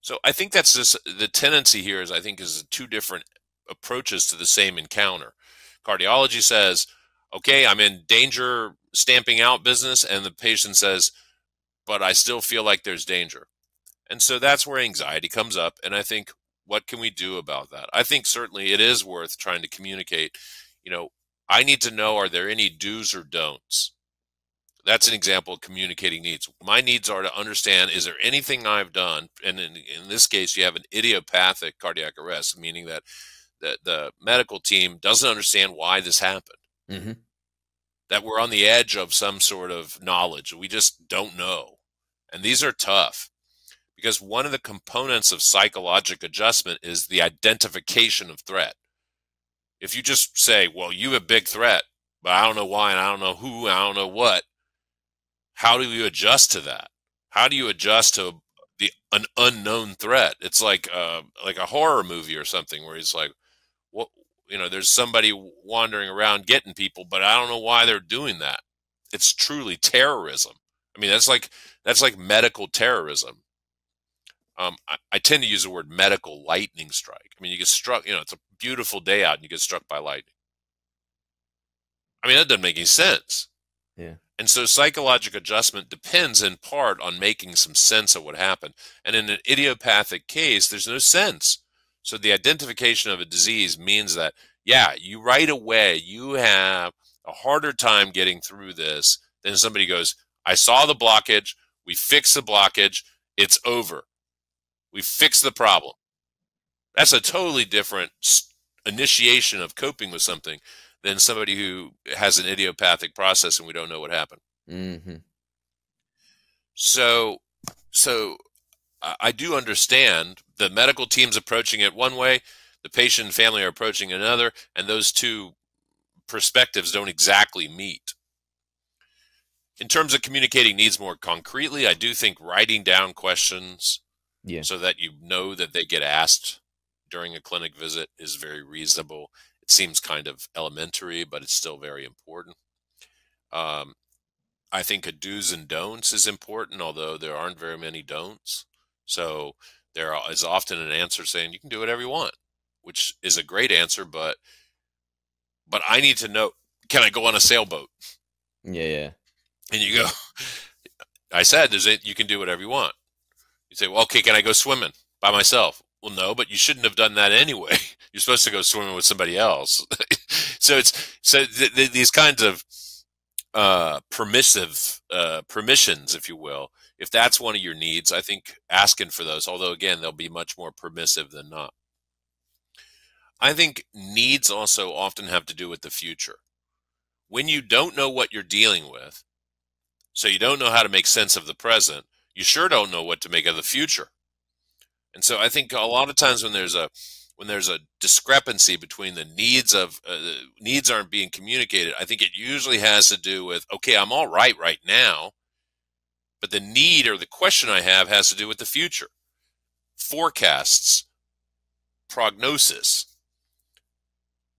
So I think that's just, the tendency here is, I think, is two different approaches to the same encounter. Cardiology says, okay, I'm in danger stamping out business, and the patient says, but I still feel like there's danger. And so that's where anxiety comes up. And I think, what can we do about that? I think certainly it is worth trying to communicate, you know, I need to know, are there any do's or don'ts? that's an example of communicating needs. My needs are to understand, is there anything I've done? And in, in this case, you have an idiopathic cardiac arrest, meaning that the, the medical team doesn't understand why this happened. Mm-hmm. That we're on the edge of some sort of knowledge. We just don't know. And these are tough because one of the components of psychological adjustment is the identification of threat. If you just say, well, you have a big threat, but I don't know why, and I don't know who, and I don't know what, how do you adjust to that? How do you adjust to the an unknown threat? It's like uh, like a horror movie or something where he's like, what, you know, there's somebody wandering around getting people, but I don't know why they're doing that. It's truly terrorism. I mean, that's like that's like medical terrorism. Um, I, I tend to use the word medical lightning strike. I mean, you get struck, you know, it's a beautiful day out and you get struck by lightning. I mean, that doesn't make any sense. Yeah. And so psychological adjustment depends in part on making some sense of what happened. And in an idiopathic case, there's no sense. So the identification of a disease means that, yeah, you right away, you have a harder time getting through this than somebody goes, I saw the blockage, we fixed the blockage, it's over. We fixed the problem. That's a totally different initiation of coping with something than somebody who has an idiopathic process and we don't know what happened. Mm-hmm. So, so I do understand the medical team's approaching it one way, the patient and family are approaching another, and those two perspectives don't exactly meet. In terms of communicating needs more concretely, I do think writing down questions yeah. so that you know that they get asked during a clinic visit is very reasonable. It seems kind of elementary, but it's still very important. Um, I think a do's and don'ts is important, although there aren't very many don'ts. So there is often an answer saying you can do whatever you want, which is a great answer, but but I need to know, can I go on a sailboat? Yeah, yeah. And you go, I said, there's it, you can do whatever you want. You say, well, okay, can I go swimming by myself? Well, no, but you shouldn't have done that anyway. You're supposed to go swimming with somebody else. so it's so th th these kinds of uh, permissive uh, permissions, if you will. If that's one of your needs, I think asking for those. Although again, they'll be much more permissive than not. I think needs also often have to do with the future. When you don't know what you're dealing with, so you don't know how to make sense of the present, you sure don't know what to make of the future. And so I think a lot of times when there's a when there's a discrepancy between the needs of uh, the needs aren't being communicated, I think it usually has to do with, okay, I'm all right right now, but the need or the question I have has to do with the future, forecasts, prognosis,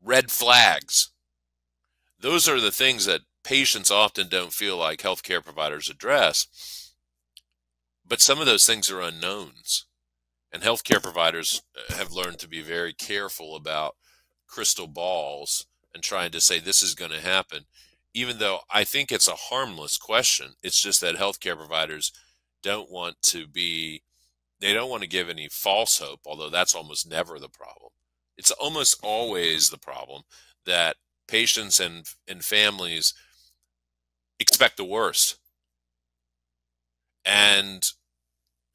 red flags. Those are the things that patients often don't feel like healthcare providers address, but some of those things are unknowns. And healthcare providers have learned to be very careful about crystal balls and trying to say this is going to happen, even though I think it's a harmless question. It's just that healthcare providers don't want to be, they don't want to give any false hope, although that's almost never the problem. It's almost always the problem that patients and, and families expect the worst. And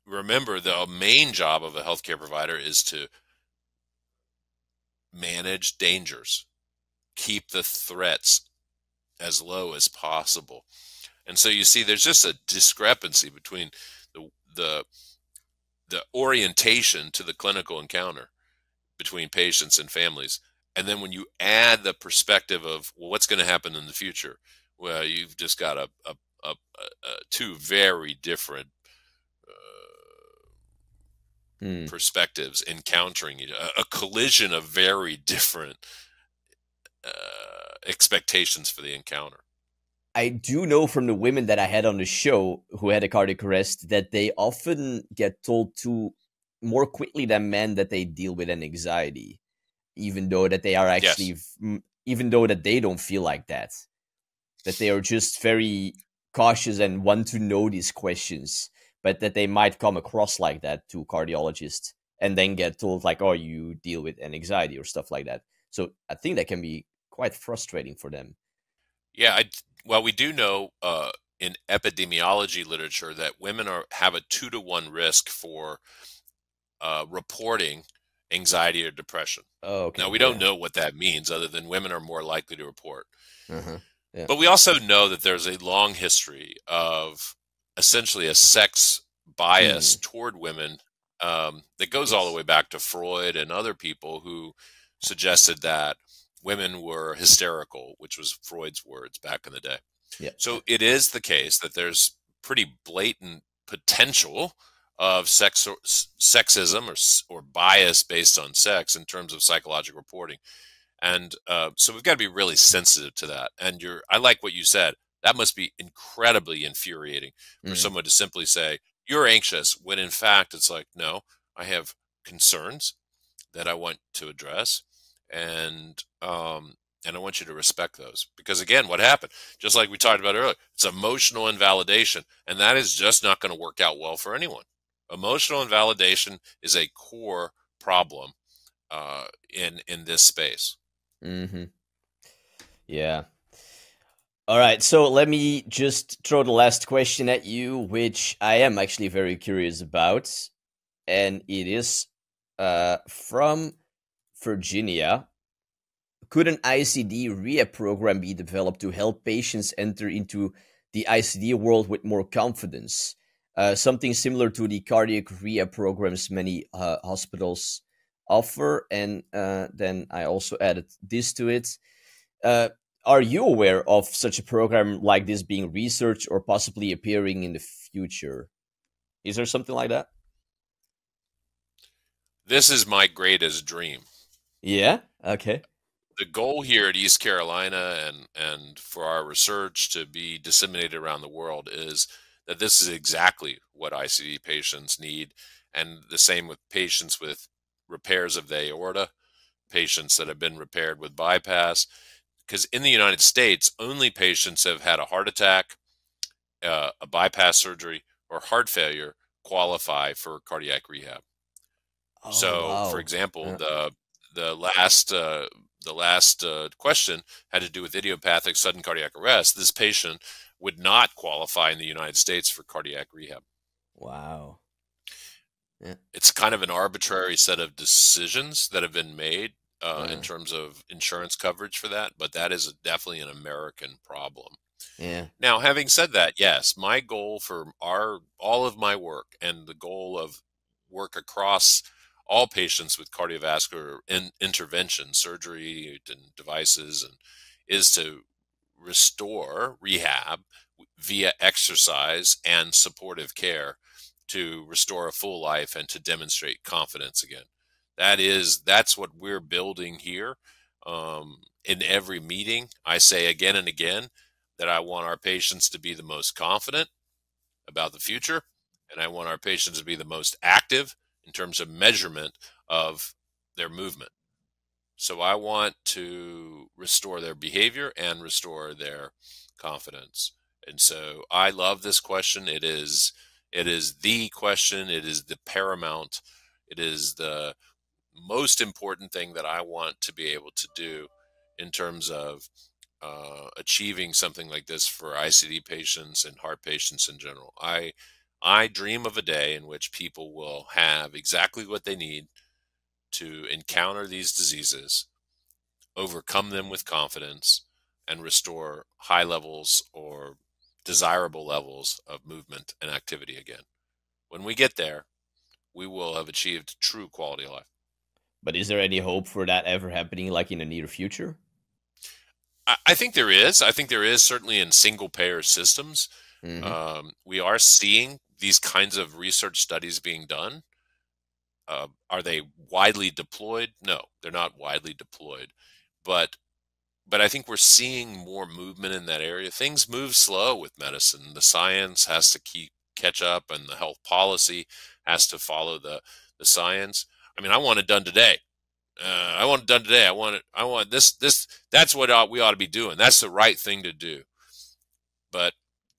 remember, the main job of a healthcare provider is to manage dangers, keep the threats as low as possible. And so you see there's just a discrepancy between the, the, the orientation to the clinical encounter between patients and families. And then when you add the perspective of, well, what's going to happen in the future? Well, you've just got a, a, a, a two very different Hmm. perspectives encountering you, a, a collision of very different uh, expectations for the encounter. I do know from the women that I had on the show who had a cardiac arrest that they often get told to more quickly than men that they deal with an anxiety, even though that they are actually, yes. even though that they don't feel like that, that they are just very cautious and want to know these questions. But that they might come across like that to cardiologists and then get told like, oh, you deal with an anxiety or stuff like that. So I think that can be quite frustrating for them. Yeah. I, well, we do know uh, in epidemiology literature that women are have a two to one risk for uh, reporting anxiety or depression. Oh, okay. Now, we don't yeah. know what that means other than women are more likely to report. Uh-huh. Yeah. But we also know that there's a long history of essentially a sex bias mm. toward women um, that goes yes. all the way back to Freud and other people who suggested that women were hysterical, which was Freud's words back in the day. Yeah. So it is the case that there's pretty blatant potential of sex or, sexism or, or bias based on sex in terms of psychological reporting. And uh, so we've got to be really sensitive to that. And you're, I like what you said. That must be incredibly infuriating for mm. someone to simply say, you're anxious, when in fact it's like, no, I have concerns that I want to address. And um, and I want you to respect those. Because again, what happened? Just like we talked about earlier, it's emotional invalidation. And that is just not going to work out well for anyone. Emotional invalidation is a core problem uh, in, in this space. Mm-hmm. Yeah. All right. So let me just throw the last question at you, which I am actually very curious about. And it is uh, from Virginia. Could an I C D rehab program be developed to help patients enter into the I C D world with more confidence? Uh, something similar to the cardiac rehab programs many uh, hospitals offer. And uh, then I also added this to it. Uh, are you aware of such a program like this being researched or possibly appearing in the future? Is there something like that? This is my greatest dream. Yeah. Okay. The goal here at East Carolina and, and for our research to be disseminated around the world is that this is exactly what I C D patients need. And the same with patients with repairs of the aorta, patients that have been repaired with bypass. Because in the United States, only patients have had a heart attack, uh, a bypass surgery, or heart failure qualify for cardiac rehab. Oh, so, wow. for example, yeah. the the last uh, the last uh, question had to do with idiopathic sudden cardiac arrest. This patient would not qualify in the United States for cardiac rehab. Wow. Yeah. It's kind of an arbitrary set of decisions that have been made uh, yeah. in terms of insurance coverage for that, but that is definitely an American problem. Yeah. Now, having said that, yes, my goal for our all of my work and the goal of work across all patients with cardiovascular in, intervention, surgery and devices, and is to restore rehab via exercise and supportive care to restore a full life and to demonstrate confidence again. That is, that's what we're building here. Um, in every meeting, I say again and again that I want our patients to be the most confident about the future. And I want our patients to be the most active in terms of measurement of their movement. So I want to restore their behavior and restore their confidence. And so I love this question. It is, it is the question. It is the paramount. It is the most important thing that I want to be able to do in terms of uh, achieving something like this for I C D patients and heart patients in general. I, I dream of a day in which people will have exactly what they need to encounter these diseases, overcome them with confidence, and restore high levels or desirable levels of movement and activity again. When we get there, we will have achieved true quality of life. But is there any hope for that ever happening, like in the near future? I, I think there is. I think there is, certainly in single-payer systems. Mm-hmm. Um, we are seeing these kinds of research studies being done. Uh, are they widely deployed? No, they're not widely deployed, but but I think we're seeing more movement in that area. Things move slow with medicine. The science has to keep catch up, and the health policy has to follow the the science. I mean, I want it done today. Uh, I want it done today. I want it. I want this. This. That's what we ought to be doing. That's the right thing to do. But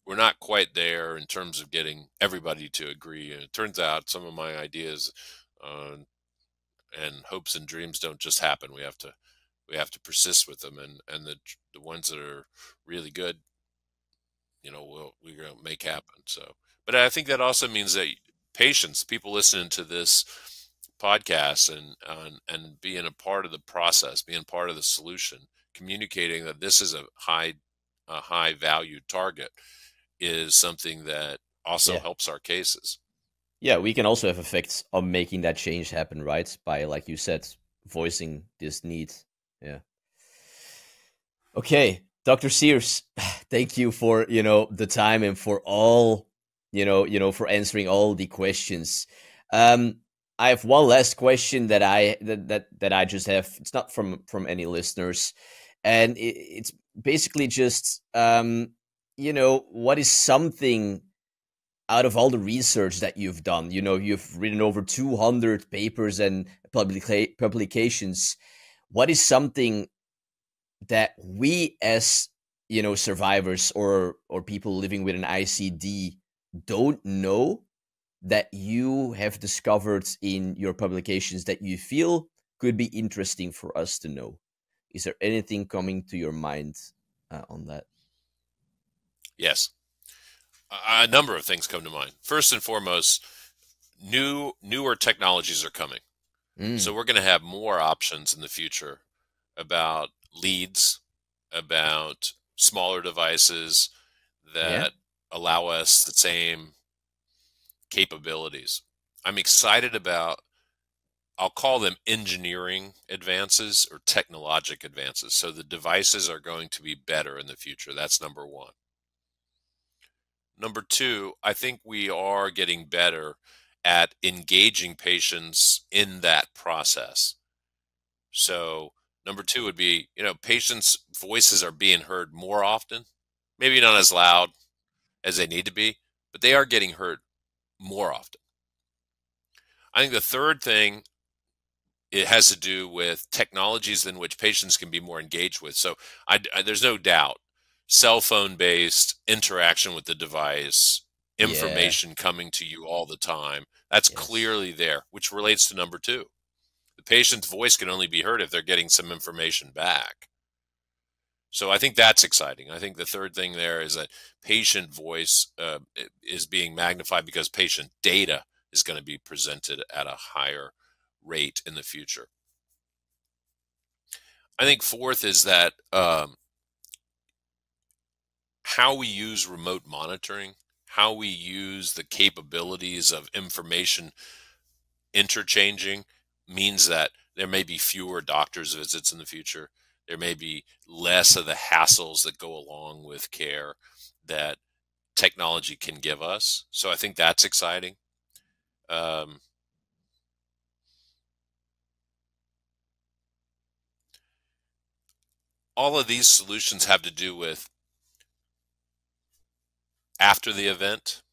we're not quite there in terms of getting everybody to agree. And it turns out some of my ideas Uh, and hopes and dreams don't just happen. We have to, we have to persist with them, and and the the ones that are really good you know, we'll, we're going to make happen. So, but I think that also means that patients, people listening to this podcast and, and, and being a part of the process, being part of the solution, communicating that this is a high, a high value target is something that also yeah. helps our cases. Yeah, we can also have effects on making that change happen, right? By, like you said, voicing this need. Yeah. Okay, Doctor Sears, thank you for, you know, the time and for all, you know, you know, for answering all the questions. Um, I have one last question that I that that, that I just have. It's not from from any listeners, and it, it's basically just, um, you know, what is something out of all the research that you've done, you know, you've written over two hundred papers and publica- publications. What is something that we as, you know, survivors or, or people living with an I C D don't know that you have discovered in your publications that you feel could be interesting for us to know? Is there anything coming to your mind uh, on that? Yes. A number of things come to mind. First and foremost, new newer technologies are coming. Mm. So we're going to have more options in the future about leads, about smaller devices that yeah. allow us the same capabilities. I'm excited about, I'll call them engineering advances or technologic advances. So the devices are going to be better in the future. That's number one. Number two, I think we are getting better at engaging patients in that process. So number two would be, you know, patients' voices are being heard more often, maybe not as loud as they need to be, but they are getting heard more often. I think the third thing, it has to do with technologies in which patients can be more engaged with. So I, I, there's no doubt. Cell phone based interaction with the device, information yeah. coming to you all the time. That's yes. clearly there, which relates to number two. The patient's voice can only be heard if they're getting some information back. So I think that's exciting. I think the third thing there is that patient voice uh, is being magnified because patient data is going to be presented at a higher rate in the future. I think fourth is that, um, how we use remote monitoring, how we use the capabilities of information interchanging means that there may be fewer doctor's visits in the future. There may be less of the hassles that go along with care that technology can give us. So I think that's exciting. Um, all of these solutions have to do with after the event.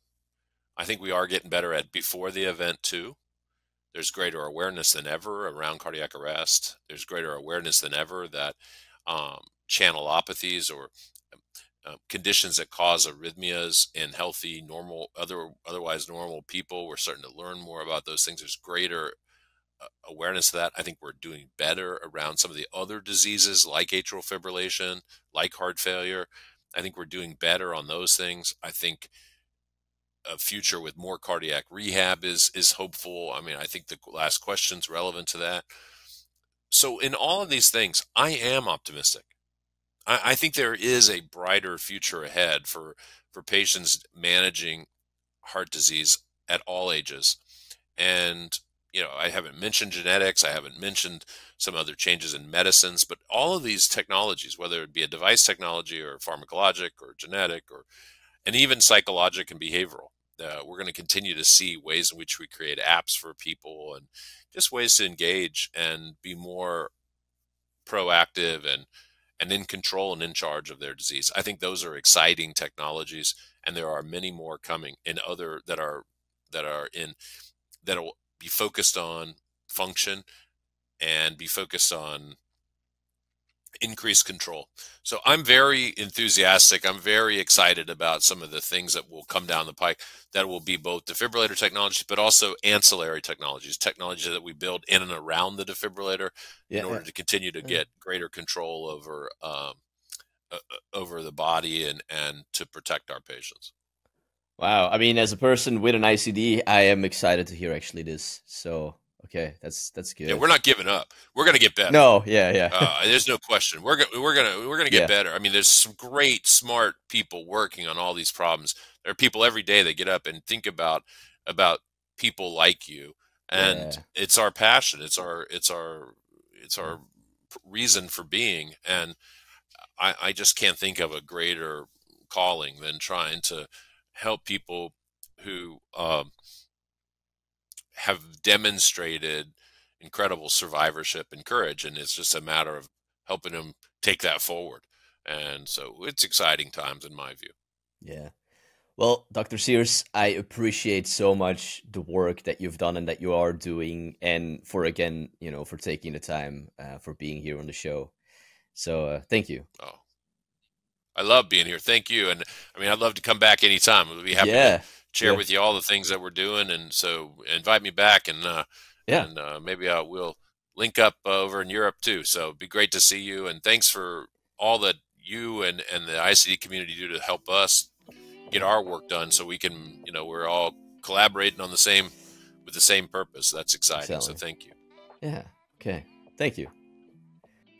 I think we are getting better at before the event too. There's greater awareness than ever around cardiac arrest. There's greater awareness than ever that um, channelopathies or uh, conditions that cause arrhythmias in healthy, normal, other otherwise normal people. We're starting to learn more about those things. There's greater uh, awareness of that. I think we're doing better around some of the other diseases like atrial fibrillation, like heart failure. I think we're doing better on those things. I think a future with more cardiac rehab is is hopeful. I mean, I think the last question's relevant to that. So in all of these things, I am optimistic. I, I think there is a brighter future ahead for, for patients managing heart disease at all ages. And, you know, I haven't mentioned genetics. I haven't mentioned some other changes in medicines, but all of these technologies, whether it be a device technology or pharmacologic or genetic or, and even psychologic and behavioral, uh, we're going to continue to see ways in which we create apps for people and just ways to engage and be more proactive and, and in control and in charge of their disease. I think those are exciting technologies, and there are many more coming in other that are, that are in, that will be focused on function and be focused on increased control. So I'm very enthusiastic. I'm very excited about some of the things that will come down the pike that will be both defibrillator technologies, but also ancillary technologies, technologies that we build in and around the defibrillator yeah. in order to continue to get greater control over um, uh, over the body and, and to protect our patients. Wow. I mean, as a person with an I C D, I am excited to hear actually this. So, okay, that's that's good. Yeah, we're not giving up. We're going to get better. No, yeah, yeah. uh, there's no question. We're going we're going to we're going to get yeah. better. I mean, there's some great smart people working on all these problems. There are people every day that get up and think about about people like you, and yeah. it's our passion. It's our it's our it's our reason for being, and I I just can't think of a greater calling than trying to help people who um, have demonstrated incredible survivorship and courage. And it's just a matter of helping them take that forward. And so it's exciting times in my view. Yeah. Well, Doctor Sears, I appreciate so much the work that you've done and that you are doing. And for, again, you know, for taking the time uh, for being here on the show. So uh, thank you. Oh, I love being here. Thank you. And I mean, I'd love to come back anytime. We'll be happy yeah. to share yeah. with you all the things that we're doing. And so invite me back, and uh, yeah. and uh, maybe I will link up uh, over in Europe too. So it'd be great to see you. And thanks for all that you and, and the I C D community do to help us get our work done, so we can, you know, we're all collaborating on the same, with the same purpose. That's exciting. Exactly. So thank you. Yeah. Okay. Thank you.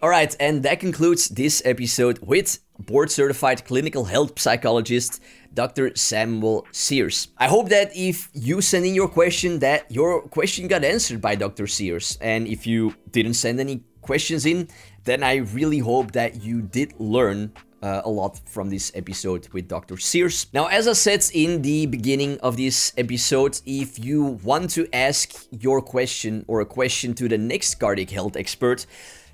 All right, and that concludes this episode with board-certified clinical health psychologist, Doctor Samuel Sears. I hope that if you send in your question, that your question got answered by Doctor Sears. And if you didn't send any questions in, then I really hope that you did learn Uh, a lot from this episode with Doctor Sears. Now, as I said in the beginning of this episode, if you want to ask your question or a question to the next cardiac health expert,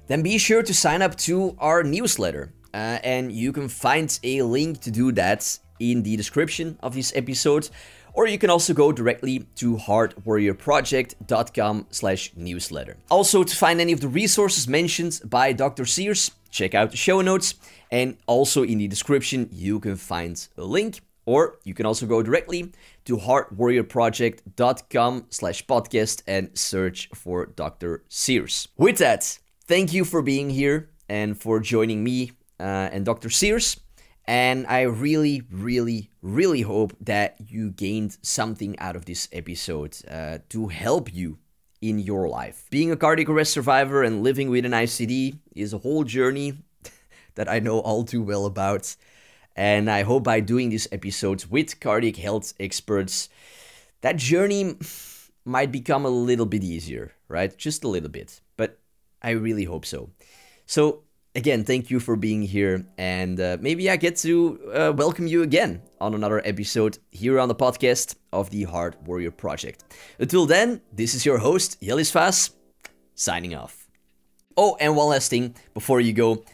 then be sure to sign up to our newsletter. Uh, and you can find a link to do that in the description of this episode. Or you can also go directly to heart warrior project dot com slash newsletter. Also, to find any of the resources mentioned by Doctor Sears, check out the show notes. And also in the description, you can find a link. Or you can also go directly to heart warrior project dot com slash podcast and search for Doctor Sears. With that, thank you for being here and for joining me uh, and Doctor Sears. And I really, really, really hope that you gained something out of this episode uh, to help you in your life. Being a cardiac arrest survivor and living with an I C D is a whole journey that I know all too well about. And I hope by doing these episodes with cardiac health experts, that journey might become a little bit easier, right? Just a little bit, but I really hope so. So, again, thank you for being here, and uh, maybe I get to uh, welcome you again on another episode here on the podcast of the Heart Warrior Project. Until then, this is your host, Jellis Vaes, signing off. Oh, and one last thing before you go.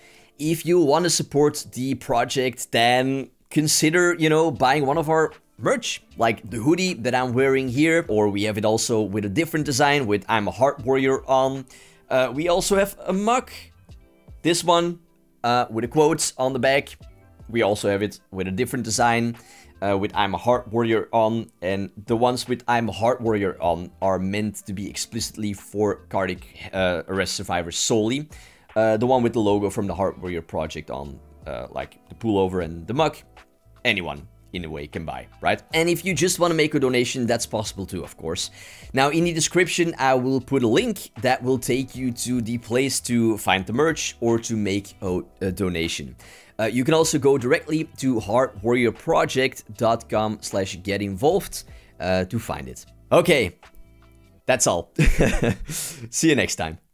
If you want to support the project, then consider, you know, buying one of our merch, like the hoodie that I'm wearing here, or we have it also with a different design with I'm a Heart Warrior on. Uh, we also have a mug. This one uh, with the quotes on the back. We also have it with a different design uh, with I'm a Heart Warrior on. And the ones with I'm a Heart Warrior on are meant to be explicitly for cardiac uh, arrest survivors solely. Uh, the one with the logo from the Heart Warrior Project on, uh, like the pullover and the mug, anyone in a way can buy, right? And if you just want to make a donation, that's possible too, of course. Now, in the description, I will put a link that will take you to the place to find the merch or to make a, a donation. Uh, you can also go directly to heart warrior project dot com slash get involved uh, to find it. Okay, that's all. See you next time.